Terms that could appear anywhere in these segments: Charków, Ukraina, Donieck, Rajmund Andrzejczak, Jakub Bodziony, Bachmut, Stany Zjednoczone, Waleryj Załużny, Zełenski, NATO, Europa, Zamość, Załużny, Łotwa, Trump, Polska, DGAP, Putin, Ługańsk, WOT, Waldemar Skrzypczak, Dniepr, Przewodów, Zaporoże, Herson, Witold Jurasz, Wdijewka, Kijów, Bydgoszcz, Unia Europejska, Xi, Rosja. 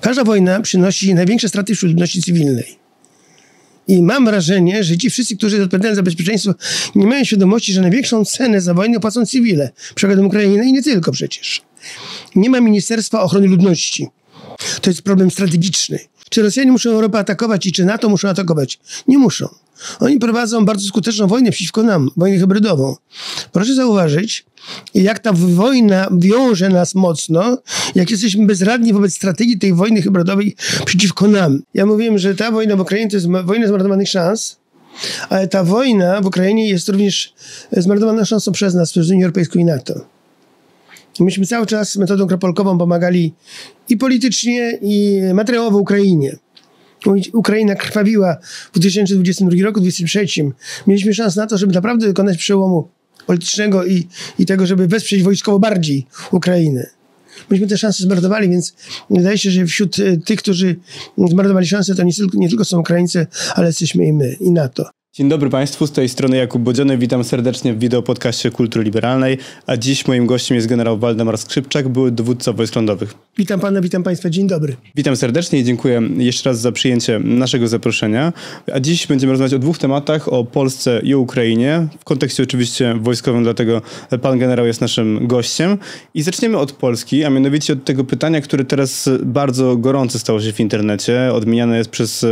Każda wojna przynosi największe straty wśród ludności cywilnej. I mam wrażenie, że ci wszyscy, którzy odpowiadają za bezpieczeństwo, nie mają świadomości, że największą cenę za wojnę płacą cywile. Przykładem Ukrainy i nie tylko przecież. Nie ma Ministerstwa Ochrony Ludności. To jest problem strategiczny. Czy Rosjanie muszą Europę atakować i czy NATO muszą atakować? Nie muszą. Oni prowadzą bardzo skuteczną wojnę przeciwko nam, wojnę hybrydową. Proszę zauważyć, jak ta wojna wiąże nas mocno, jak jesteśmy bezradni wobec strategii tej wojny hybrydowej przeciwko nam. Ja mówiłem, że ta wojna w Ukrainie to jest wojna zmarnowanych szans, ale ta wojna w Ukrainie jest również zmarnowaną szansą przez nas, przez Unię Europejską i NATO. Myśmy cały czas metodą kropelkową pomagali i politycznie, i materiałowo Ukrainie. Ukraina krwawiła w 2022 roku, 2023. Mieliśmy szansę na to, żeby naprawdę dokonać przełomu politycznego i tego, żeby wesprzeć wojskowo bardziej Ukrainę. Myśmy te szanse zmarnowali, więc wydaje się, że wśród tych, którzy zmarnowali szanse, to nie tylko są Ukraińcy, ale jesteśmy i my, i NATO. Dzień dobry Państwu, z tej strony Jakub Bodziony. Witam serdecznie w wideopodcaście Kultury Liberalnej, a dziś moim gościem jest generał Waldemar Skrzypczak, były dowódca wojsk lądowych. Witam Pana, witam Państwa, dzień dobry. Witam serdecznie i dziękuję jeszcze raz za przyjęcie naszego zaproszenia. A dziś będziemy rozmawiać o dwóch tematach, o Polsce i o Ukrainie, w kontekście oczywiście wojskowym, dlatego Pan generał jest naszym gościem. I zaczniemy od Polski, a mianowicie od tego pytania, które teraz bardzo gorące stało się w internecie, odmieniane jest przez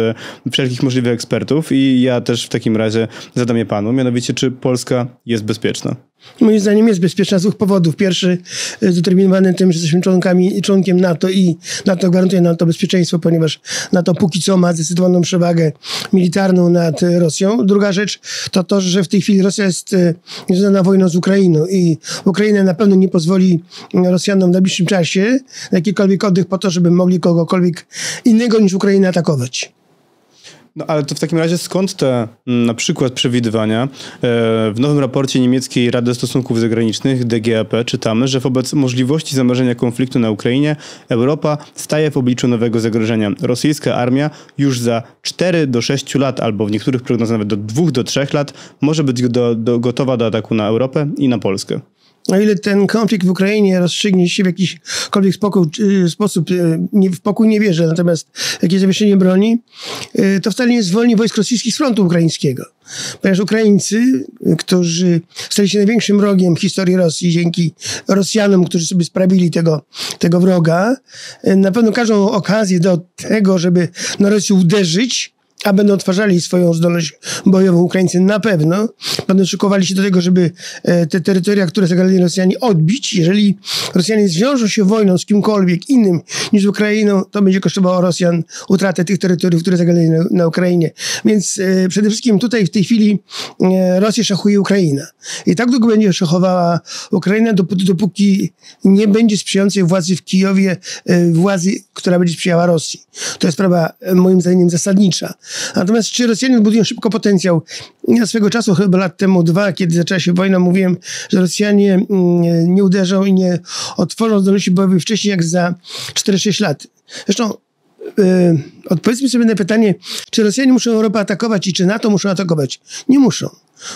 wszelkich możliwych ekspertów i ja też w takim razie zadam je Panu, mianowicie czy Polska jest bezpieczna? Moim zdaniem jest bezpieczna z dwóch powodów. Pierwszy zdeterminowany tym, że jesteśmy członkiem NATO i NATO gwarantuje nam to bezpieczeństwo, ponieważ NATO póki co ma zdecydowaną przewagę militarną nad Rosją. Druga rzecz to to, że w tej chwili Rosja jest związana wojną z Ukrainą i Ukraina na pewno nie pozwoli Rosjanom w najbliższym czasie na jakikolwiek oddech po to, żeby mogli kogokolwiek innego niż Ukrainę atakować. No ale to w takim razie skąd te na przykład przewidywania? W nowym raporcie niemieckiej Rady Stosunków Zagranicznych DGAP czytamy, że wobec możliwości zamrożenia konfliktu na Ukrainie Europa staje w obliczu nowego zagrożenia. Rosyjska armia już za 4 do 6 lat albo w niektórych prognozach nawet do 2 do 3 lat może być gotowa do ataku na Europę i na Polskę. O ile ten konflikt w Ukrainie rozstrzygnie się w jakikolwiek sposób, w pokój nie wierzę, natomiast jakieś zawieszenie broni, to wcale nie zwolni wojsk rosyjskich z frontu ukraińskiego. Ponieważ Ukraińcy, którzy stali się największym wrogiem w historii Rosji dzięki Rosjanom, którzy sobie sprawili tego wroga, na pewno każdą okazję do tego, żeby na Rosję uderzyć, a będą odtwarzali swoją zdolność bojową Ukraińcy na pewno. Będą szykowali się do tego, żeby te terytoria, które zagadali Rosjanie, odbić. Jeżeli Rosjanie zwiążą się wojną z kimkolwiek innym niż z Ukrainą, to będzie kosztowało Rosjan utratę tych terytoriów, które zagadali na Ukrainie. Więc przede wszystkim tutaj w tej chwili Rosję szachuje Ukraina. I tak długo będzie szachowała Ukraina, dopóki nie będzie sprzyjającej władzy w Kijowie, władzy, która będzie sprzyjała Rosji. To jest sprawa moim zdaniem zasadnicza. Natomiast czy Rosjanie budują szybko potencjał? Ja swego czasu, chyba lat temu 2, kiedy zaczęła się wojna, mówiłem, że Rosjanie nie uderzą i nie otworzą zdolności bojowej wcześniej jak za 4-6 lat. Zresztą odpowiedzmy sobie na pytanie, czy Rosjanie muszą Europę atakować i czy NATO muszą atakować? Nie muszą.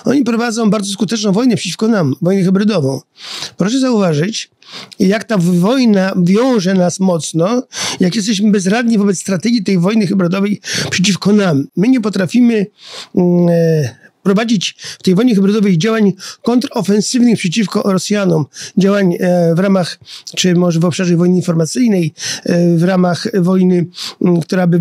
Oni prowadzą bardzo skuteczną wojnę przeciwko nam, wojnę hybrydową. Proszę zauważyć, jak ta wojna wiąże nas mocno, jak jesteśmy bezradni wobec strategii tej wojny hybrydowej przeciwko nam. My nie potrafimy prowadzić w tej wojnie hybrydowej działań kontrofensywnych przeciwko Rosjanom, działań w ramach, czy może w obszarze wojny informacyjnej, w ramach wojny, która by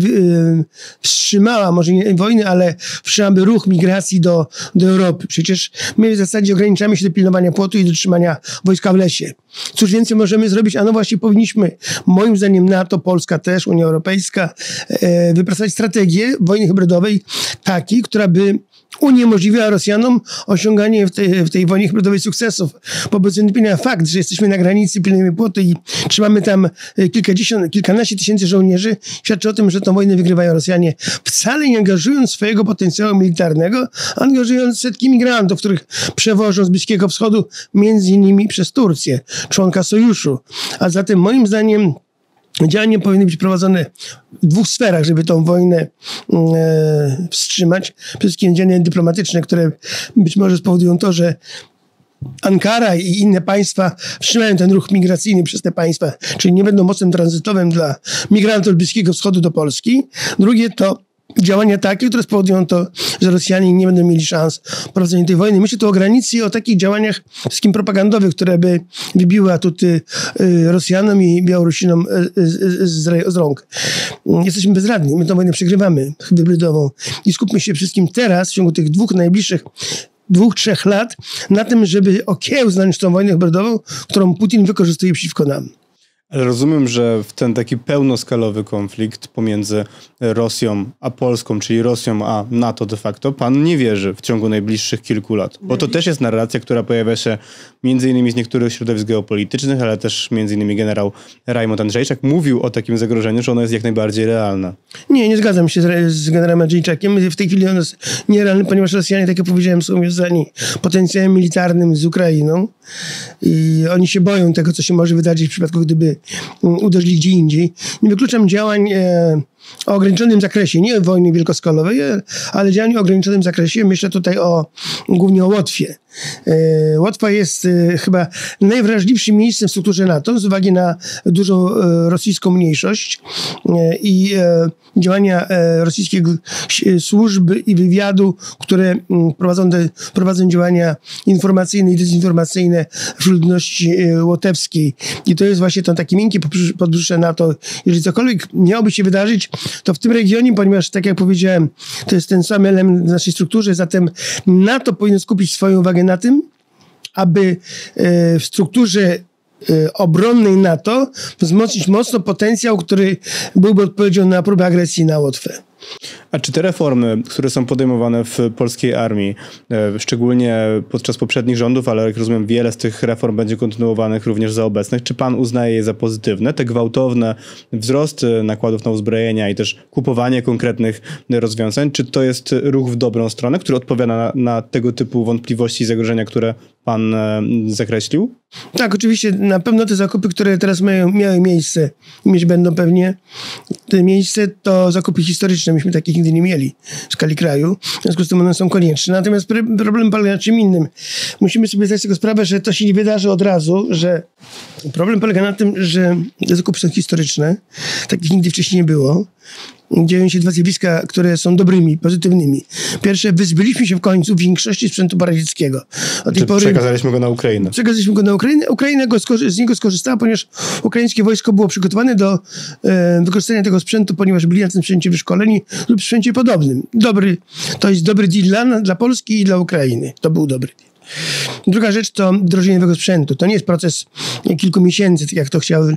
wstrzymała, może nie wojny, ale wstrzymałaby ruch migracji do Europy. Przecież my w zasadzie ograniczamy się do pilnowania płotu i do trzymania wojska w lesie. Cóż więcej możemy zrobić? A no właśnie powinniśmy, moim zdaniem NATO, Polska też, Unia Europejska, wypracować strategię wojny hybrydowej takiej, która by uniemożliwiła Rosjanom osiąganie w tej wojnie hybrydowej sukcesów. Wobec wątpienia fakt, że jesteśmy na granicy, pilnujemy płotu i trzymamy tam kilkanaście tysięcy żołnierzy, świadczy o tym, że tę wojnę wygrywają Rosjanie, wcale nie angażując swojego potencjału militarnego, angażując setki migrantów, których przewożą z Bliskiego Wschodu, między innymi przez Turcję, członka sojuszu. A zatem moim zdaniem działania powinny być prowadzone w dwóch sferach, żeby tą wojnę wstrzymać. Wszystkie działania dyplomatyczne, które być może spowodują to, że Ankara i inne państwa wstrzymają ten ruch migracyjny przez te państwa, czyli nie będą mocem tranzytowym dla migrantów z Bliskiego Wschodu do Polski. Drugie to działania takie, które spowodują to, że Rosjanie nie będą mieli szans prowadzenia tej wojny. Myślę tu o granicy i o takich działaniach wszystkim propagandowych, które by wybiły atuty Rosjanom i Białorusinom z rąk. Jesteśmy bezradni, my tę wojnę przegrywamy hybrydową i skupmy się wszystkim teraz, w ciągu tych dwóch, trzech lat na tym, żeby okiełznać tą wojnę hybrydową, którą Putin wykorzystuje przeciwko nam. Ale rozumiem, że w ten taki pełnoskalowy konflikt pomiędzy Rosją a Polską, czyli Rosją a NATO de facto, pan nie wierzy w ciągu najbliższych kilku lat. Bo to też jest narracja, która pojawia się m.in. z niektórych środowisk geopolitycznych, ale też m.in. generał Rajmund Andrzejczak mówił o takim zagrożeniu, że ono jest jak najbardziej realne. Nie zgadzam się z generałem Andrzejczakiem. W tej chwili ono jest nierealne, ponieważ Rosjanie, tak jak powiedziałem, są związani potencjałem militarnym z Ukrainą i oni się boją tego, co się może wydarzyć w przypadku, gdyby uderzyli gdzie indziej. Nie wykluczam działań o ograniczonym zakresie, nie wojny wielkoskalowej, ale działań o ograniczonym zakresie. Myślę tutaj głównie o Łotwie. Łotwa jest chyba najwrażliwszym miejscem w strukturze NATO z uwagi na dużą rosyjską mniejszość i działania rosyjskich służb i wywiadu, które prowadzą działania informacyjne i dezinformacyjne wśród ludności łotewskiej. I to jest właśnie to takie miękkie podbrzusze NATO. Jeżeli cokolwiek miałoby się wydarzyć, to w tym regionie, ponieważ tak jak powiedziałem, to jest ten sam element w naszej strukturze, zatem NATO powinno skupić swoją uwagę na tym, aby w strukturze obronnej NATO wzmocnić mocno potencjał, który byłby odpowiedzią na próbę agresji na Łotwę. A czy te reformy, które są podejmowane w polskiej armii, szczególnie podczas poprzednich rządów, ale jak rozumiem wiele z tych reform będzie kontynuowanych również za obecnych, czy pan uznaje je za pozytywne? Te gwałtowne wzrosty nakładów na uzbrojenia i też kupowanie konkretnych rozwiązań, czy to jest ruch w dobrą stronę, który odpowiada na tego typu wątpliwości i zagrożenia, które pan zakreślił? Tak, oczywiście na pewno te zakupy, które teraz miały miejsce i mieć będą pewnie miejsce, to zakupy historyczne. Myśmy takich nigdy nie mieli w skali kraju. W związku z tym one są konieczne. Natomiast problem polega na czym innym. Musimy sobie zdać z tego sprawę, że to się nie wydarzy od razu, że problem polega na tym, że te zakupy są historyczne. Takich nigdy wcześniej nie było. Dzieją się dwa zjawiska, które są dobrymi, pozytywnymi. Pierwsze, wyzbyliśmy się w końcu większości sprzętu radzieckiego. Przekazaliśmy go na Ukrainę. Przekazaliśmy go na Ukrainę. Ukraina z niego skorzystała, ponieważ ukraińskie wojsko było przygotowane do wykorzystania tego sprzętu, ponieważ byli na tym sprzęcie wyszkoleni lub sprzęcie podobnym. To jest dobry deal dla Polski i dla Ukrainy. To był dobry deal. Druga rzecz to drożenie nowego sprzętu. To nie jest proces kilku miesięcy, tak jak to chcieli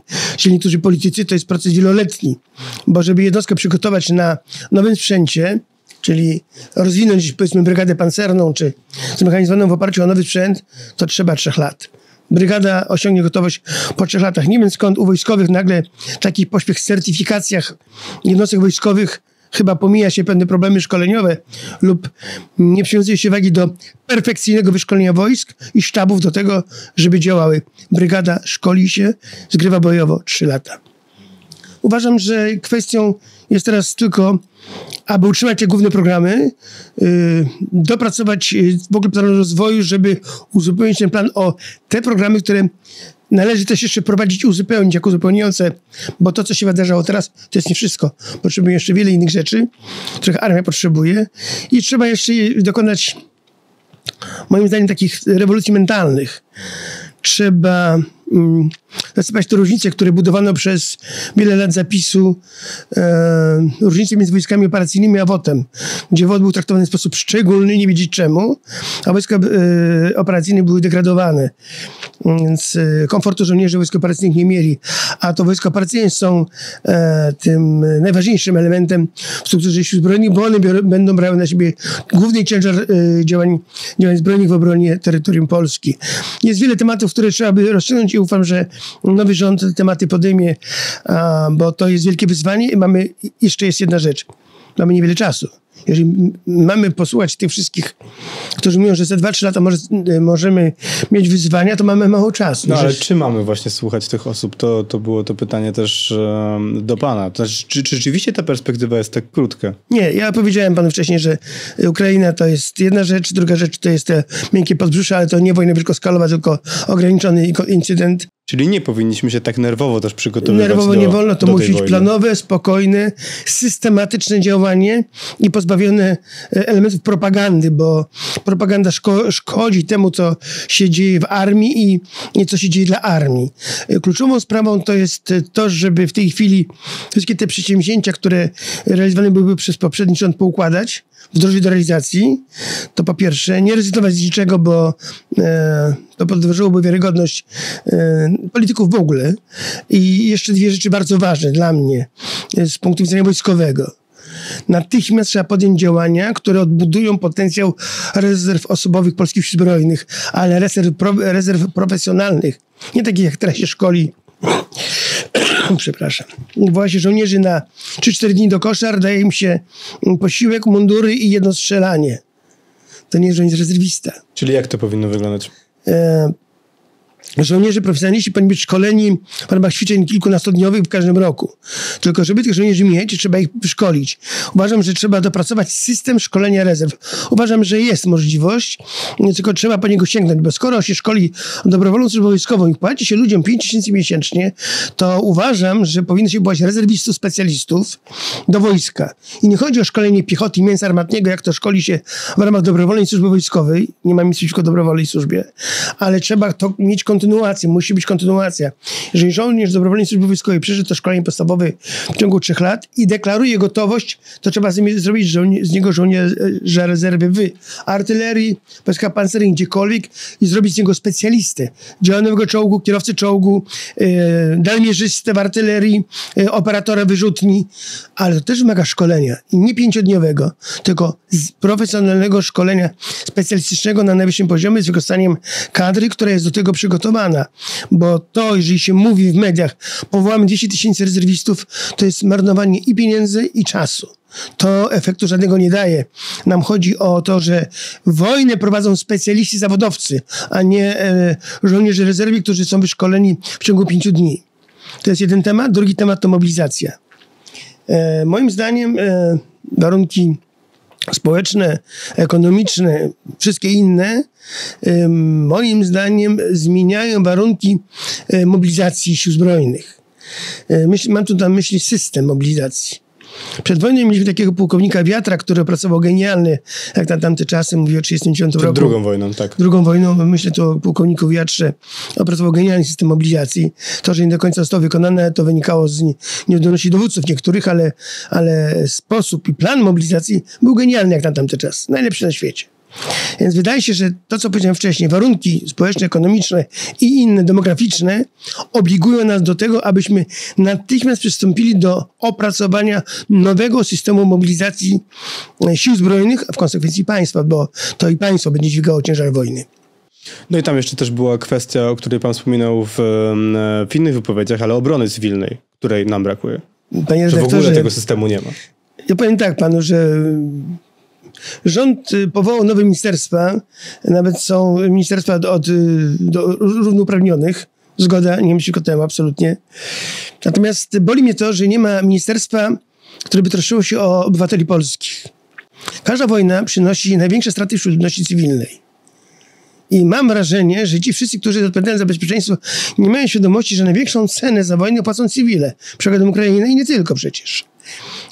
niektórzy politycy, to jest proces wieloletni, bo żeby jednostkę przygotować na nowym sprzęcie, czyli rozwinąć powiedzmy brygadę pancerną czy zmechanizowaną w oparciu o nowy sprzęt, to trzeba 3 lat. Brygada osiągnie gotowość po 3 latach. Nie wiem skąd u wojskowych nagle taki pośpiech w certyfikacjach jednostek wojskowych. Chyba pomija się pewne problemy szkoleniowe lub nie przywiązuje się uwagi do perfekcyjnego wyszkolenia wojsk i sztabów do tego, żeby działały. Brygada szkoli się, zgrywa bojowo 3 lata. Uważam, że kwestią jest teraz tylko, aby utrzymać te główne programy, dopracować w ogóle plan rozwoju, żeby uzupełnić ten plan o te programy, które należy też jeszcze prowadzić, uzupełnić jako uzupełniające, bo to, co się wydarzało teraz, to jest nie wszystko. Potrzebujemy jeszcze wiele innych rzeczy, których armia potrzebuje i trzeba jeszcze dokonać, moim zdaniem, takich rewolucji mentalnych. Trzeba zasypać te różnice, które budowano przez wiele lat zapisu, różnice między wojskami operacyjnymi a WOT-em, gdzie WOT był traktowany w sposób szczególny, nie wiedzieć czemu, a wojska operacyjne były degradowane. Więc komfortu żołnierzy wojsk operacyjnych nie mieli, a to wojska operacyjne są tym najważniejszym elementem w strukturze sił zbrojnych, bo one będą brały na siebie główny ciężar działań zbrojnych w obronie terytorium Polski. Jest wiele tematów, które trzeba by rozciągnąć i ufam, że nowy rząd te tematy podejmie, bo to jest wielkie wyzwanie. I jeszcze jest jedna rzecz. mamy niewiele czasu. Jeżeli mamy posłuchać tych wszystkich, którzy mówią, że za 2-3 lata możemy mieć wyzwania, to mamy mało czasu. No ale czy mamy właśnie słuchać tych osób? To było to pytanie też do pana. To znaczy, czy rzeczywiście ta perspektywa jest tak krótka? Nie, ja powiedziałem panu wcześniej, że Ukraina to jest jedna rzecz, druga rzecz to jest te miękkie podbrzusze, ale to nie wojna wielkoskalowa, tylko ograniczony incydent. Czyli nie powinniśmy się tak nerwowo też przygotowywać. Nerwowo nie wolno, to musi być planowe, spokojne, systematyczne działanie i pozbawione elementów propagandy, bo propaganda szkodzi temu, co się dzieje w armii i co się dzieje dla armii. Kluczową sprawą to jest to, żeby w tej chwili wszystkie te przedsięwzięcia, które realizowane były przez poprzedni rząd, poukładać w drodze do realizacji. To po pierwsze, nie rezygnować z niczego, bo to podważyłoby wiarygodność polityków w ogóle. I jeszcze dwie rzeczy bardzo ważne dla mnie z punktu widzenia wojskowego. Natychmiast trzeba podjąć działania, które odbudują potencjał rezerw osobowych polskich sił zbrojnych, ale rezerw profesjonalnych. Nie takich jak teraz się szkoli. Przepraszam. Właśnie żołnierzy na 3-4 dni do koszar, daje im się posiłek, mundury i jedno strzelanie. To nie jest żołnierz rezerwista. Czyli jak to powinno wyglądać? Żołnierze profesjonaliści powinni być szkoleni w ramach ćwiczeń kilkunastodniowych w każdym roku. Tylko żeby tych żołnierzy mieć, trzeba ich wyszkolić. Uważam, że trzeba dopracować system szkolenia rezerw. Uważam, że jest możliwość, tylko trzeba po niego sięgnąć, bo skoro się szkoli dobrowolną służbę wojskową i płaci się ludziom 5 000 miesięcznie, to uważam, że powinno się powołać rezerwistów, specjalistów do wojska. I nie chodzi o szkolenie piechoty i mięsa armatniego, jak to szkoli się w ramach dobrowolnej służby wojskowej. Nie mam nic przeciwko dobrowolnej służbie, ale trzeba to mieć kontynuację, musi być kontynuacja. Jeżeli żołnierz dobrowolnej służby wojskowej przeżył to szkolenie podstawowe w ciągu 3 lat i deklaruje gotowość, to trzeba zrobić z niego żołnierza rezerwy w artylerii, wojska pancernych, gdziekolwiek i zrobić z niego specjalistę. Działanego czołgu, kierowcę czołgu, dalmierzystę w artylerii, operatora wyrzutni, ale to też wymaga szkolenia i nie 5-dniowego, tylko profesjonalnego szkolenia specjalistycznego na najwyższym poziomie z wykorzystaniem kadry, która jest do tego przygotowana. Bo to, jeżeli się mówi w mediach, powołamy 200 000 rezerwistów, to jest marnowanie i pieniędzy, i czasu. To efektu żadnego nie daje. Nam chodzi o to, że wojnę prowadzą specjaliści zawodowcy, a nie żołnierze rezerwy, którzy są wyszkoleni w ciągu 5 dni. To jest jeden temat. Drugi temat to mobilizacja. Moim zdaniem warunki społeczne, ekonomiczne, wszystkie inne, moim zdaniem zmieniają warunki mobilizacji sił zbrojnych. Mam tu na myśli system mobilizacji. Przed wojną mieliśmy takiego pułkownika Wiatra, który opracował genialny, jak na tamte czasy, mówię o 1939 roku. Drugą wojną, tak. Drugą wojną, myślę tu o pułkowniku Wiatrze, opracował genialny system mobilizacji. To, że nie do końca zostało wykonane, to wynikało z nieudolności dowódców niektórych, ale sposób i plan mobilizacji był genialny jak na tamte czasy. Najlepszy na świecie. Więc wydaje się, że to, co powiedziałem wcześniej, warunki społeczne, ekonomiczne i inne, demograficzne, obligują nas do tego, abyśmy natychmiast przystąpili do opracowania nowego systemu mobilizacji sił zbrojnych, a w konsekwencji państwa, bo to i państwo będzie dźwigało ciężar wojny. No i tam jeszcze też była kwestia, o której pan wspominał w innych wypowiedziach, ale obrony cywilnej, której nam brakuje. Panie redaktorze, że w ogóle tego systemu nie ma. Ja powiem tak panu, że rząd powołał nowe ministerstwa, nawet są ministerstwa do równouprawnionych. Zgoda, nie myślę o tym absolutnie. Natomiast boli mnie to, że nie ma ministerstwa, które by troszczyło się o obywateli polskich. Każda wojna przynosi największe straty wśród ludności cywilnej. I mam wrażenie, że ci wszyscy, którzy odpowiadają za bezpieczeństwo, nie mają świadomości, że największą cenę za wojnę płacą cywile. Przykładem Ukrainy i nie tylko przecież.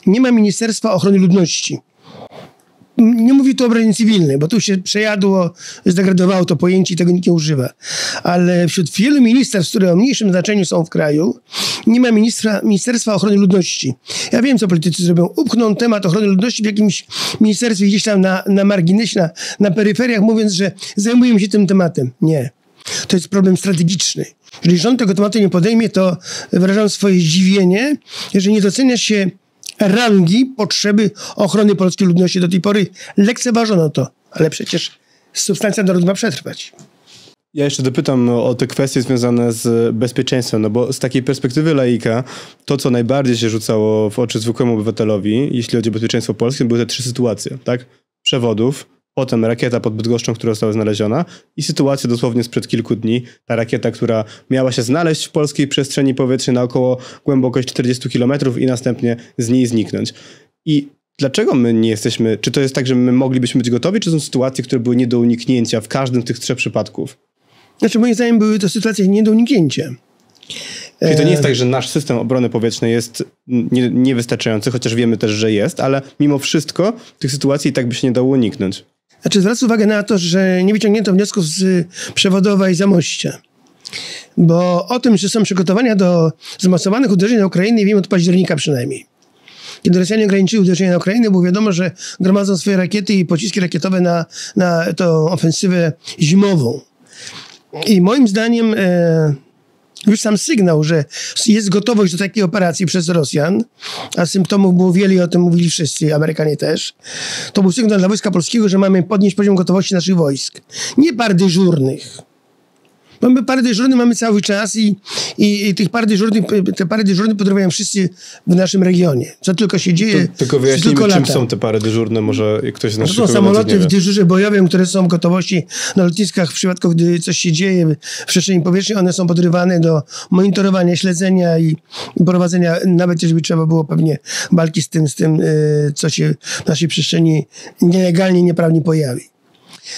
Nie ma Ministerstwa Ochrony Ludności. Nie mówię tu o obronie cywilnej, bo tu się przejadło, zdegradowało to pojęcie i tego nikt nie używa. Ale wśród wielu ministerstw, które o mniejszym znaczeniu są w kraju, nie ma Ministerstwa Ochrony Ludności. Ja wiem, co politycy zrobią. Upchną temat ochrony ludności w jakimś ministerstwie gdzieś tam na marginesie, na peryferiach, mówiąc, że zajmujemy się tym tematem. Nie. To jest problem strategiczny. Jeżeli rząd tego tematu nie podejmie, to wyrażam swoje zdziwienie, jeżeli nie docenia się rangi potrzeby ochrony polskiej ludności. Do tej pory lekceważono to, ale przecież substancja narodowa ma przetrwać. Ja jeszcze dopytam o te kwestie związane z bezpieczeństwem, no bo z takiej perspektywy laika to, co najbardziej się rzucało w oczy zwykłemu obywatelowi, jeśli chodzi o bezpieczeństwo polskie, były te trzy sytuacje, tak? Przewodów, potem rakieta pod Bydgoszczą, która została znaleziona i sytuacja dosłownie sprzed kilku dni. Ta rakieta, która miała się znaleźć w polskiej przestrzeni powietrznej na około głębokość 40 km i następnie z niej zniknąć. I dlaczego my nie jesteśmy, czy to jest tak, że my moglibyśmy być gotowi, czy są sytuacje, które były nie do uniknięcia w każdym z tych trzech przypadków? Znaczy, moim zdaniem były to sytuacje nie do uniknięcia. Czyli to nie jest tak, że nasz system obrony powietrznej jest niewystarczający, chociaż wiemy też, że jest, ale mimo wszystko tych sytuacji i tak by się nie dało uniknąć. Znaczy, zwracam uwagę na to, że nie wyciągnięto wniosków z Przewodowa i Zamościa. Bo o tym, że są przygotowania do zmasowanych uderzeń na Ukrainę, wiemy od października przynajmniej. Kiedy Rosjanie ograniczyli uderzenia na Ukrainę, było wiadomo, że gromadzą swoje rakiety i pociski rakietowe na tą ofensywę zimową. I moim zdaniem już sam sygnał, że jest gotowość do takiej operacji przez Rosjan, a symptomów było wiele i o tym mówili wszyscy, Amerykanie też, to był sygnał dla Wojska Polskiego, że mamy podnieść poziom gotowości naszych wojsk. Nie par dyżurnych. Mamy pary dyżurne, mamy cały czas i te pary dyżurne podrywają wszyscy w naszym regionie. Co tylko się dzieje, to, tylko wyjaśnijmy, tylko czym są te pary dyżurne, może ktoś z naszych kolegów nie wie. To są samoloty w dyżurze bojowym, które są w gotowości na lotniskach w przypadku, gdy coś się dzieje w przestrzeni powietrznej. One są podrywane do monitorowania, śledzenia i prowadzenia, nawet jeżeli trzeba było pewnie walki z tym, co się w naszej przestrzeni nielegalnie, nieprawnie pojawi.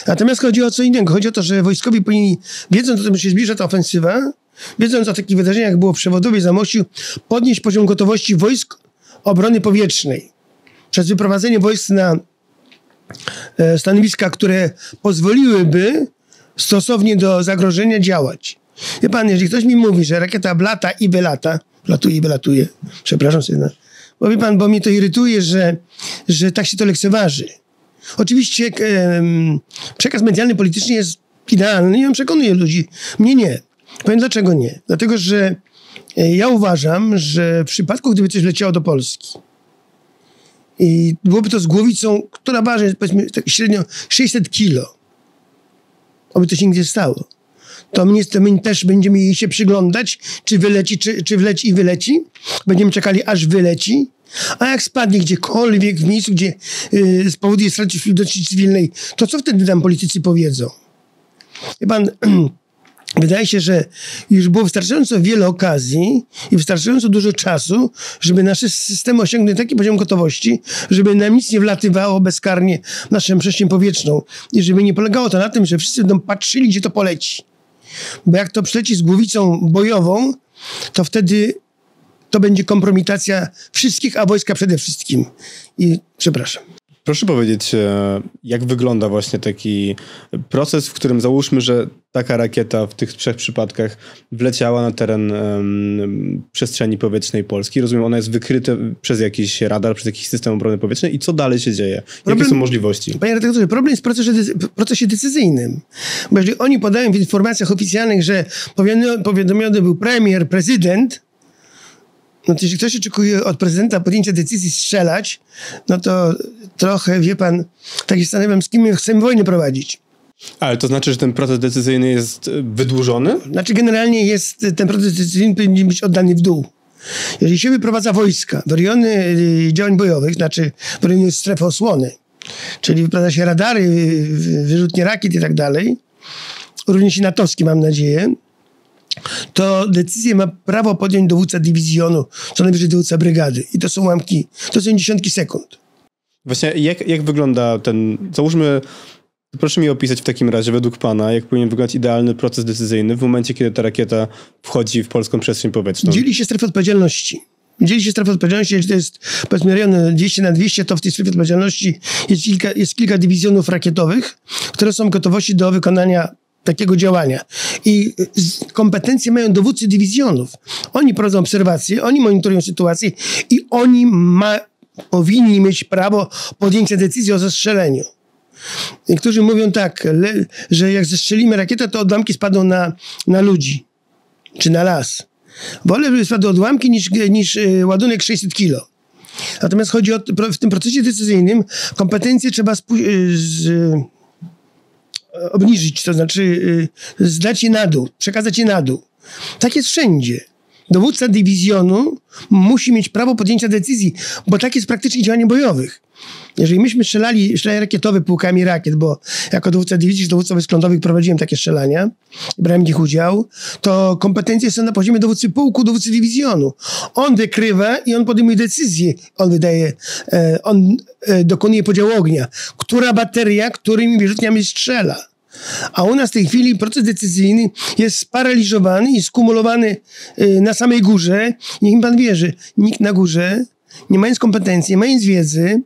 Natomiast chodzi o co innego. Chodzi o to, że wojskowi powinni, wiedząc o tym, że się zbliża ta ofensywa, wiedząc o takich wydarzeniach, jak było w Przewodowie, Zamościu, podnieść poziom gotowości wojsk obrony powietrznej przez wyprowadzenie wojsk na stanowiska, które pozwoliłyby stosownie do zagrożenia działać. Wie pan, jeżeli ktoś mi mówi, że rakieta latuje i wylatuje, przepraszam sobie, bo wie pan, bo mnie to irytuje, że tak się to lekceważy. Oczywiście przekaz medialny polityczny jest idealny i on przekonuje ludzi. Mnie nie. Powiem dlaczego nie. Dlatego, że ja uważam, że w przypadku, gdyby coś leciało do Polski i byłoby to z głowicą, która waży powiedzmy tak średnio 600 kilo, oby to się nigdzie stało, to my też będziemy jej się przyglądać, czy wleci i wyleci. Będziemy czekali, aż wyleci. A jak spadnie gdziekolwiek, w miejscu, gdzie z powodu jej straty ludności cywilnej, to co wtedy tam politycy powiedzą? Wie pan, wydaje się, że już było wystarczająco wiele okazji i wystarczająco dużo czasu, żeby nasze systemy osiągnęły taki poziom gotowości, żeby nam nic nie wlatywało bezkarnie w naszą przestrzeń powietrzną i żeby nie polegało to na tym, że wszyscy będą patrzyli, gdzie to poleci. Bo jak to przyleci z głowicą bojową, to wtedy to będzie kompromitacja wszystkich, a wojska przede wszystkim. I przepraszam. Proszę powiedzieć, jak wygląda właśnie taki proces, w którym załóżmy, że taka rakieta w tych trzech przypadkach wleciała na teren przestrzeni powietrznej Polski. Rozumiem, ona jest wykryta przez jakiś radar, przez jakiś system obrony powietrznej. I co dalej się dzieje? Jakie są możliwości? Panie redaktorze, problem jest w procesie decyzyjnym. Bo jeżeli oni podają w informacjach oficjalnych, że powiadomiony był premier, prezydent, no to jeśli ktoś oczekuje od prezydenta podjęcia decyzji strzelać, no to trochę, wie pan, tak się zastanawiam, z kim chcemy wojnę prowadzić. Ale to znaczy, że ten proces decyzyjny jest wydłużony? Znaczy generalnie jest, ten proces decyzyjny powinien być oddany w dół. Jeżeli się wyprowadza wojska do rejony działań bojowych, znaczy w rejony strefy osłony, czyli wyprowadza się radary, wyrzutnie rakiet i tak dalej, również i natowskie, mam nadzieję, to decyzję ma prawo podjąć dowódca dywizjonu, co najwyżej dowódca brygady. I to są ułamki, to są dziesiątki sekund. Właśnie jak wygląda ten, załóżmy, proszę mi opisać w takim razie, według pana, jak powinien wyglądać idealny proces decyzyjny w momencie, kiedy ta rakieta wchodzi w polską przestrzeń powietrzną? Dzieli się strefę odpowiedzialności. Jeżeli to jest, powiedzmy, rejon 200x200, to w tej strefie odpowiedzialności jest kilka dywizjonów rakietowych, które są w gotowości do wykonania takiego działania. I kompetencje mają dowódcy dywizjonów. Oni prowadzą obserwacje, oni monitorują sytuację i oni powinni mieć prawo podjęcia decyzji o zestrzeleniu. Niektórzy mówią tak, że jak zestrzelimy rakietę, to odłamki spadną na ludzi czy na las. Wolę, żeby spadły odłamki niż ładunek 600 kilo. Natomiast chodzi o, w tym procesie decyzyjnym kompetencje trzeba obniżyć, to znaczy zdać je na dół, przekazać je na dół. Tak jest wszędzie. Dowódca dywizjonu musi mieć prawo podjęcia decyzji, bo tak jest praktycznie działanie bojowych. Jeżeli myśmy strzelali rakietowe pułkami rakiet, bo jako dowódca dywizji, dowódca wojsk lądowych prowadziłem takie strzelania, brałem w nich udział, to kompetencje są na poziomie dowódcy pułku, dowódcy dywizjonu. On wykrywa i on podejmuje decyzję. On wydaje, on dokonuje podziału ognia. Która bateria, którymi wyrzutniami strzela. A u nas w tej chwili proces decyzyjny jest sparaliżowany i skumulowany na samej górze. Niech mi pan wierzy, nikt na górze, nie mając kompetencji, nie mając wiedzy,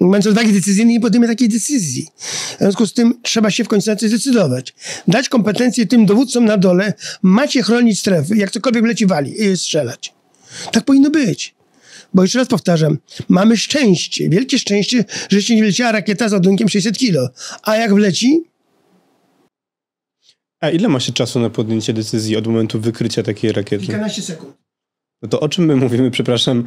nie mając odwagi decyzyjnej, nie podejmie takiej decyzji. W związku z tym trzeba się w końcu na coś zdecydować. Dać kompetencje tym dowódcom na dole, macie chronić strefy, jak cokolwiek leci strzelać. Tak powinno być. Bo jeszcze raz powtarzam, mamy szczęście, wielkie szczęście, że jeszcze nie wleciała rakieta z ładunkiem 600 kilo. A jak wleci? A ile ma się czasu na podjęcie decyzji od momentu wykrycia takiej rakiety? Kilkanaście sekund. No to o czym my mówimy? Przepraszam,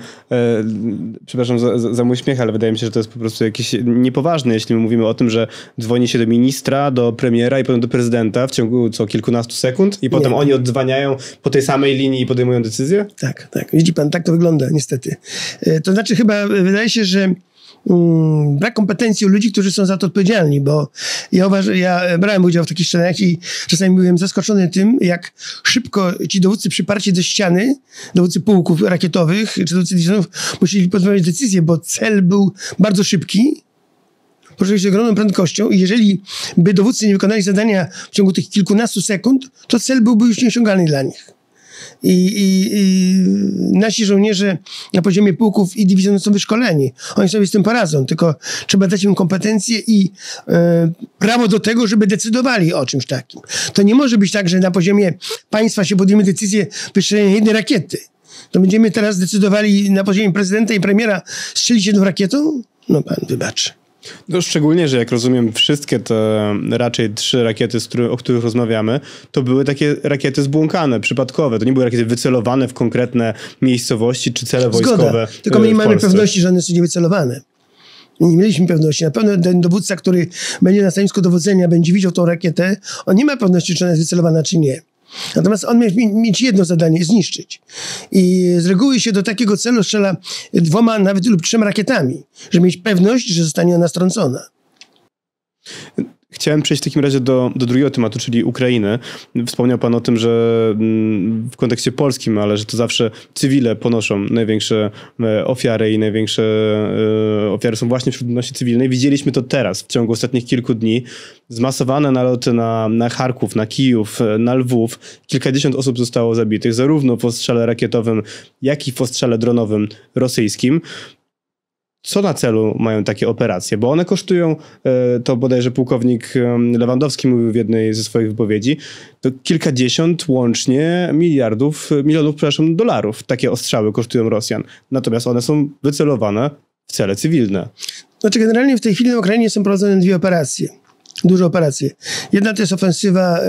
przepraszam za mój śmiech, ale wydaje mi się, że to jest po prostu jakieś niepoważne, jeśli my mówimy o tym, że dzwoni się do ministra, do premiera i potem do prezydenta w ciągu kilkunastu sekund i potem oni oddzwaniają po tej samej linii i podejmują decyzję? Tak, tak. Widzi pan, tak to wygląda niestety. To znaczy chyba wydaje się, że brak kompetencji u ludzi, którzy są za to odpowiedzialni, bo ja brałem udział w takich strzelaniach i czasami byłem zaskoczony tym, jak szybko ci dowódcy przyparci do ściany, dowódcy pułków rakietowych czy dowódcy dywizjonów musieli podejmować decyzję, bo cel był bardzo szybki, poruszał się ogromną prędkością i jeżeli by dowódcy nie wykonali zadania w ciągu tych kilkunastu sekund, to cel byłby już nieosiągalny dla nich. I nasi żołnierze na poziomie pułków i dywizjonów są wyszkoleni. Oni sobie z tym poradzą, tylko trzeba dać im kompetencje i prawo do tego, żeby decydowali o czymś takim. To nie może być tak, że na poziomie państwa się podejmie decyzję wystrzelenia jednej rakiety. To będziemy teraz decydowali na poziomie prezydenta i premiera strzelić jedną rakietą? No pan wybaczy. No szczególnie, że jak rozumiem wszystkie te raczej 3 rakiety, o których rozmawiamy, to były takie rakiety zbłąkane, przypadkowe. To nie były rakiety wycelowane w konkretne miejscowości czy cele wojskowe. Tylko my nie mamy pewności, że one są niewycelowane. Nie mieliśmy pewności. Na pewno ten dowódca, który będzie na stanowisku dowodzenia, będzie widział tą rakietę, on nie ma pewności, czy ona jest wycelowana, czy nie. Natomiast on miał mieć jedno zadanie, zniszczyć. I z reguły się do takiego celu strzela 2, nawet lub 3 rakietami, żeby mieć pewność, że zostanie ona strącona. Chciałem przejść w takim razie do drugiego tematu, czyli Ukrainy. Wspomniał pan o tym, że w kontekście polskim, ale że to zawsze cywile ponoszą największe ofiary i największe ofiary są właśnie wśród ludności cywilnej. Widzieliśmy to teraz, w ciągu ostatnich kilku dni. Zmasowane naloty na Charków, na Kijów, na Lwów. Kilkadziesiąt osób zostało zabitych, zarówno w ostrzale rakietowym, jak i w ostrzale dronowym rosyjskim. Co na celu mają takie operacje? Bo one kosztują, to bodajże pułkownik Lewandowski mówił w jednej ze swoich wypowiedzi, to kilkadziesiąt łącznie milionów dolarów takie ostrzały kosztują Rosjan. Natomiast one są wycelowane w cele cywilne. Znaczy generalnie w tej chwili na Ukrainie są prowadzone 2 operacje. Duże operacje. Jedna to jest ofensywa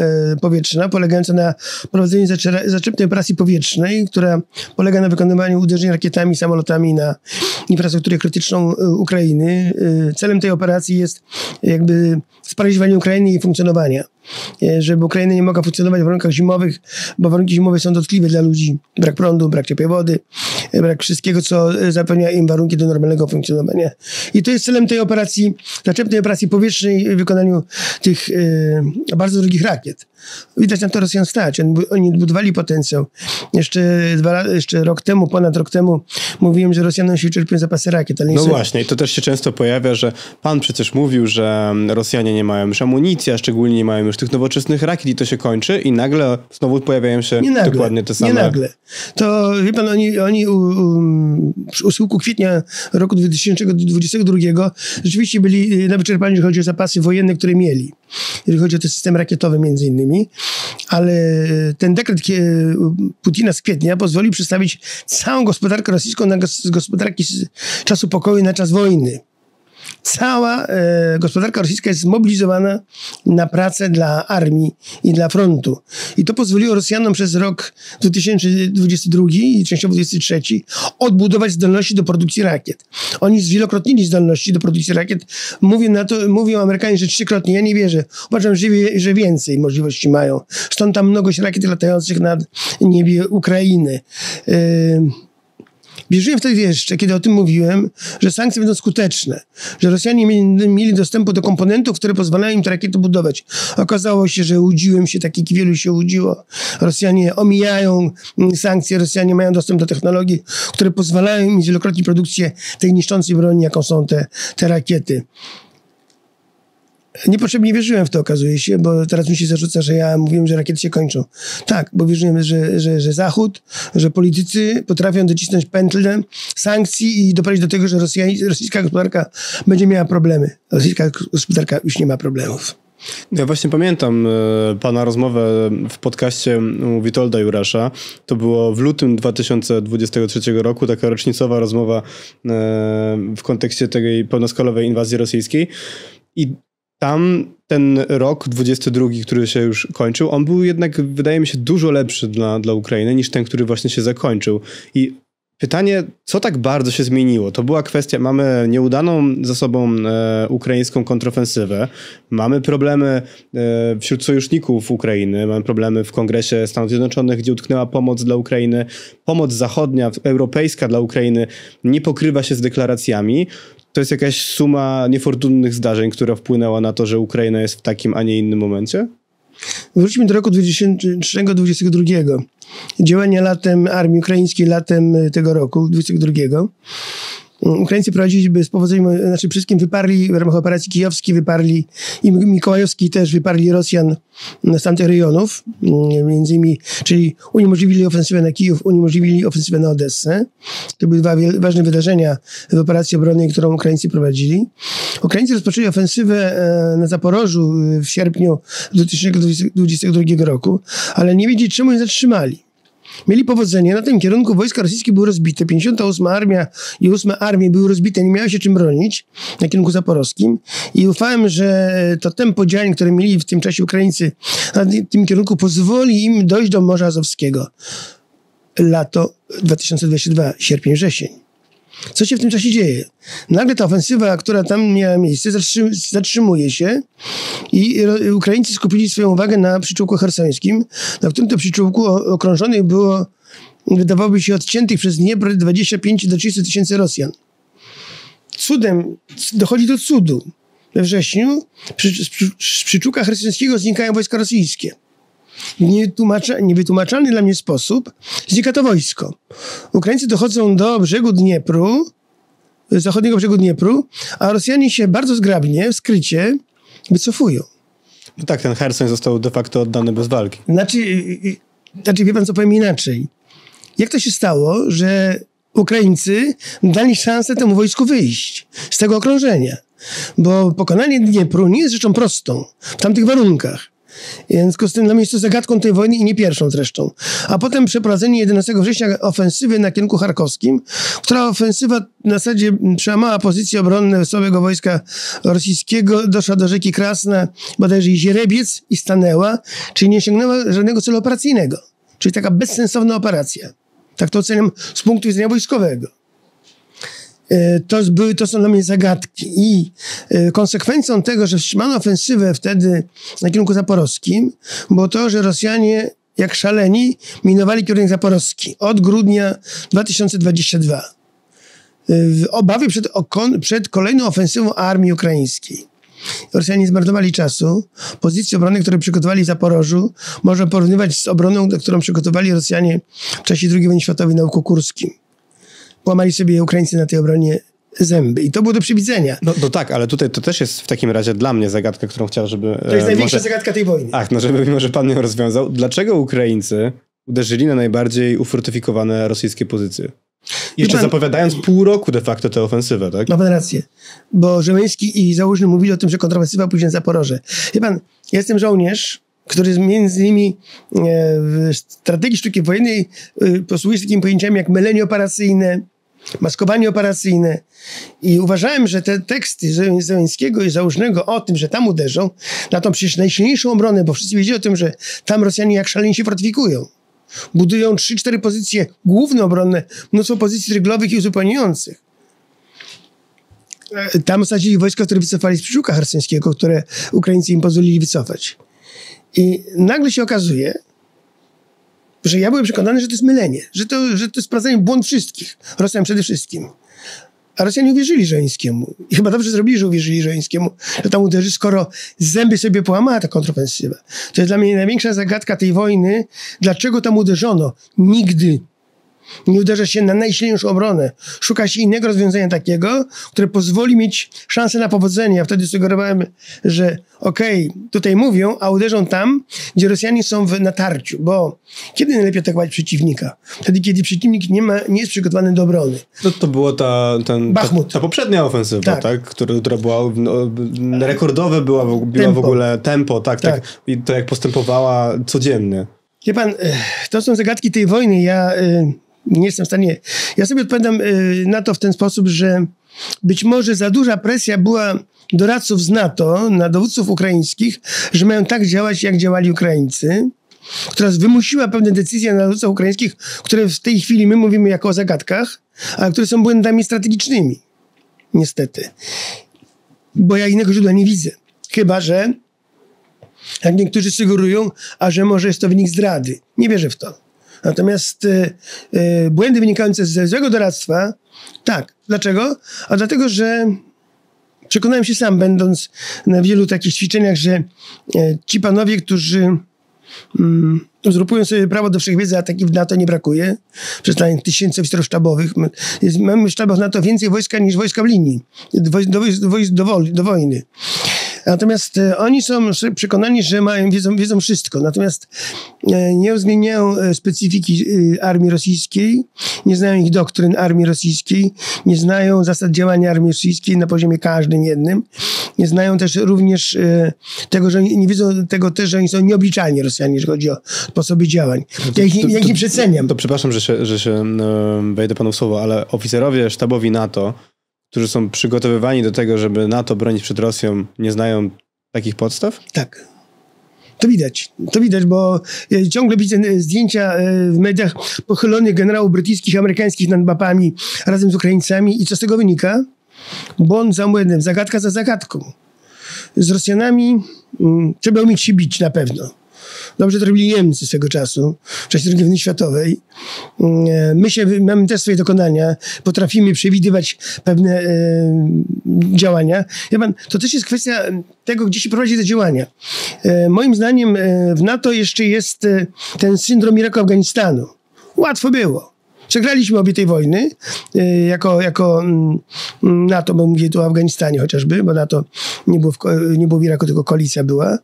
powietrzna, polegająca na prowadzeniu zaczepnej operacji powietrznej, która polega na wykonywaniu uderzeń rakietami, samolotami na infrastrukturę krytyczną Ukrainy. Celem tej operacji jest jakby sparaliżowanie Ukrainy i jej funkcjonowania. Żeby Ukraina nie mogła funkcjonować w warunkach zimowych, bo warunki zimowe są dotkliwe dla ludzi. Brak prądu, brak ciepłej wody, brak wszystkiego, co zapewnia im warunki do normalnego funkcjonowania. I to jest celem tej operacji, zaczepnej operacji powietrznej w wykonaniu tych bardzo drogich rakiet. Widać na to Rosjan stać. Oni budowali potencjał. Jeszcze ponad rok temu mówiłem, że Rosjanom się wyczerpią zapasy rakiet. Ale no właśnie, i to też się często pojawia, że pan przecież mówił, że Rosjanie nie mają już amunicji, a szczególnie nie mają już tych nowoczesnych rakiet i to się kończy i nagle znowu pojawiają się dokładnie te same. Nie nagle. To wie pan, oni przy usyłku kwietnia roku 2022 rzeczywiście byli na wyczerpaniu, jeżeli chodzi o zapasy wojenne, które mieli. Jeżeli chodzi o te systemy rakietowe między innymi. Ale ten dekret Putina z kwietnia pozwoli przestawić całą gospodarkę rosyjską z gospodarki z czasu pokoju na czas wojny. Cała gospodarka rosyjska jest zmobilizowana na pracę dla armii i dla frontu. I to pozwoliło Rosjanom przez rok 2022 i częściowo 2023 odbudować zdolności do produkcji rakiet. Oni zwielokrotnili zdolności do produkcji rakiet. Mówią Amerykanie, że 3-krotnie. Ja nie wierzę. Uważam, że więcej możliwości mają. Stąd tam mnogość rakiet latających nad niebie Ukrainy. Wierzyłem wtedy jeszcze, kiedy o tym mówiłem, że sankcje będą skuteczne, że Rosjanie mieli dostępu do komponentów, które pozwalają im te rakiety budować. Okazało się, że łudziłem się, takich wielu się łudziło. Rosjanie omijają sankcje, Rosjanie mają dostęp do technologii, które pozwalają im wielokrotnie produkcję tej niszczącej broni, jaką są te rakiety. Niepotrzebnie wierzyłem w to, okazuje się, bo teraz mi się zarzuca, że ja mówiłem, że rakiety się kończą. Tak, bo wierzyłem, że Zachód, że politycy potrafią docisnąć pętlę sankcji i doprowadzić do tego, że rosyjska gospodarka będzie miała problemy. Rosyjska gospodarka już nie ma problemów. Ja właśnie pamiętam pana rozmowę w podcaście u Witolda Jurasza. To było w lutym 2023 roku, taka rocznicowa rozmowa w kontekście tej pełnoskalowej inwazji rosyjskiej. I tam ten rok 22, który się już kończył, on był jednak, wydaje mi się, dużo lepszy dla Ukrainy niż ten, który właśnie się zakończył. I pytanie, co tak bardzo się zmieniło? To była kwestia, mamy nieudaną za sobą ukraińską kontrofensywę, mamy problemy wśród sojuszników Ukrainy, mamy problemy w Kongresie Stanów Zjednoczonych, gdzie utknęła pomoc dla Ukrainy, pomoc zachodnia, europejska dla Ukrainy nie pokrywa się z deklaracjami. To jest jakaś suma niefortunnych zdarzeń, która wpłynęła na to, że Ukraina jest w takim, a nie innym momencie? Wróćmy do roku 2022. Działania latem armii ukraińskiej latem tego roku, 2022. Ukraińcy prowadzili z powodzeniem, znaczy wszystkim wyparli, w ramach operacji kijowskiej wyparli i mikołajowskiej też wyparli Rosjan z tamtych rejonów, między innymi, czyli uniemożliwili ofensywę na Kijów, uniemożliwili ofensywę na Odessę. To były dwa ważne wydarzenia w operacji obronnej, którą Ukraińcy prowadzili. Ukraińcy rozpoczęli ofensywę na Zaporożu w sierpniu 2022 roku, ale nie wiedzieli, czemu je zatrzymali. Mieli powodzenie. Na tym kierunku wojska rosyjskie były rozbite. 58 Armia i 8 Armie były rozbite. Nie miały się czym bronić na kierunku zaporowskim. I ufałem, że to tempo działań, które mieli w tym czasie Ukraińcy na tym kierunku, pozwoli im dojść do Morza Azowskiego. Lato 2022, sierpień, wrzesień. Co się w tym czasie dzieje? Nagle ta ofensywa, która tam miała miejsce, zatrzymuje się i Ukraińcy skupili swoją uwagę na przyczółku chersońskim, na którym to przyczółku okrążonych było, wydawałoby się, odciętych przez Dniepr 25 do 30 tysięcy Rosjan. Cudem, dochodzi do cudu. We wrześniu z przyczółka chersońskiego znikają wojska rosyjskie. W niewytłumaczalny dla mnie sposób znika to wojsko. Ukraińcy dochodzą do brzegu Dniepru, zachodniego brzegu Dniepru, a Rosjanie się bardzo zgrabnie, w skrycie wycofują. No tak, ten Herson został de facto oddany bez walki. Znaczy wie pan, co powiem inaczej. Jak to się stało, że Ukraińcy dali szansę temu wojsku wyjść z tego okrążenia? Bo pokonanie Dniepru nie jest rzeczą prostą w tamtych warunkach. W związku z tym dla mnie jest to zagadką tej wojny i nie pierwszą zresztą. A potem przeprowadzenie 11 września ofensywy na kierunku charkowskim, która ofensywa w zasadzie przełamała pozycje obronne całego wojska rosyjskiego, doszła do rzeki Krasna, bodajże i Źrebiec, i stanęła, czyli nie sięgnęła żadnego celu operacyjnego. Czyli taka bezsensowna operacja. Tak to oceniam z punktu widzenia wojskowego. To są dla mnie zagadki i konsekwencją tego, że wstrzymano ofensywę wtedy na kierunku zaporowskim, było to, że Rosjanie jak szaleni minowali kierunek zaporowski od grudnia 2022 w obawie przed kolejną ofensywą armii ukraińskiej. Rosjanie zmarnowali czasu. Pozycje obrony, które przygotowali w Zaporożu, można porównywać z obroną, którą przygotowali Rosjanie w czasie II wojny światowej na Łuku Kurskim. Łamali sobie Ukraińcy na tej obronie zęby. I to było do przewidzenia. No tak, ale tutaj to też jest w takim razie dla mnie zagadka, którą chciał, żeby... To jest największa zagadka tej wojny. Ach, no żeby mimo, że pan ją rozwiązał. Dlaczego Ukraińcy uderzyli na najbardziej ufortyfikowane rosyjskie pozycje? Jeszcze pan, zapowiadając pół roku de facto tę ofensywę, tak? Ma pan rację. Bo Zełenski i Załużny mówili o tym, że kontrofensywa pójdzie na Zaporoże. Wie pan, ja jestem żołnierz, który między innymi w strategii sztuki wojennej posługuje się takimi pojęciami jak mylenie operacyjne, maskowanie operacyjne. I uważałem, że te teksty Zełenskiego i Załużnego o tym, że tam uderzą, na tą przecież najsilniejszą obronę, bo wszyscy wiedzieli o tym, że tam Rosjanie jak szaleni się fortyfikują. Budują 3-4 pozycje główne obronne, mnóstwo pozycji ryglowych i uzupełniających. Tam osadzili wojsko, które wycofali z Przyczółka Chersońskiego, które Ukraińcy im pozwolili wycofać. I nagle się okazuje, że ja byłem przekonany, że to jest mylenie, że to jest sprawdzenie błąd wszystkich, Rosjan przede wszystkim. A Rosjanie uwierzyli Żońskiemu. I chyba dobrze zrobili, że uwierzyli Żońskiemu, że tam uderzy, skoro zęby sobie połamała ta kontrofensywa. To jest dla mnie największa zagadka tej wojny, dlaczego tam uderzono. Nigdy nie uderza się na najsilniejszą obronę. Szuka się innego rozwiązania takiego, które pozwoli mieć szansę na powodzenie. Ja wtedy sugerowałem, że okej, tutaj mówią, a uderzą tam, gdzie Rosjanie są w natarciu. Bo kiedy najlepiej atakować przeciwnika? Wtedy, kiedy przeciwnik nie jest przygotowany do obrony. To była ta poprzednia ofensywa, tak? Która była rekordowa, biła w ogóle tempo, tak. I to jak postępowała codziennie. Wie pan, to są zagadki tej wojny. Ja nie jestem w stanie... Ja sobie odpowiadam na to w ten sposób, że być może za duża presja była doradców z NATO na dowódców ukraińskich, że mają tak działać, jak działali Ukraińcy, która wymusiła pewne decyzje na dowódcach ukraińskich, które w tej chwili my mówimy jako o zagadkach, a które są błędami strategicznymi. Niestety. Bo ja innego źródła nie widzę. Chyba że, jak niektórzy sugerują, a że może jest to wynik zdrady. Nie wierzę w to. Natomiast błędy wynikające ze złego doradztwa, tak. Dlaczego? A dlatego, że przekonałem się sam, będąc na wielu takich ćwiczeniach, że ci panowie, którzy uzurpują sobie prawo do wszechwiedzy, a takich w NATO nie brakuje. Przynajmniej tysięcy oficerów sztabowych. Mamy w sztabach NATO więcej wojska niż wojska w linii. Do wojny. Natomiast oni są przekonani, że wiedzą wszystko. Natomiast nie uwzględniają specyfiki armii rosyjskiej, nie znają ich doktryn armii rosyjskiej, nie znają zasad działania armii rosyjskiej na poziomie każdym jednym. Nie znają też również tego, że nie wiedzą tego też, że oni są nieobliczalni Rosjanie, jeżeli chodzi o sposoby działań. Ja ich nie przeceniam. To przepraszam, że się wejdę panu w słowo, ale oficerowie sztabowi NATO, którzy są przygotowywani do tego, żeby NATO bronić przed Rosją, nie znają takich podstaw? Tak. To widać, bo ciągle widzę zdjęcia w mediach pochylonych generałów brytyjskich, amerykańskich nad mapami razem z Ukraińcami. I co z tego wynika? Błąd za błędem, zagadka za zagadką. Z Rosjanami trzeba umieć się bić na pewno. Dobrze to robili Niemcy swego czasu, w czasie II wojny światowej. My mamy też swoje dokonania, potrafimy przewidywać pewne działania. Wie pan, to też jest kwestia tego, gdzie się prowadzi te działania. Moim zdaniem w NATO jeszcze jest ten syndrom Iraku, Afganistanu. Łatwo było. Przegraliśmy obie tej wojny jako NATO, bo mówię tu o Afganistanie chociażby, bo NATO nie było w Iraku, tylko koalicja była.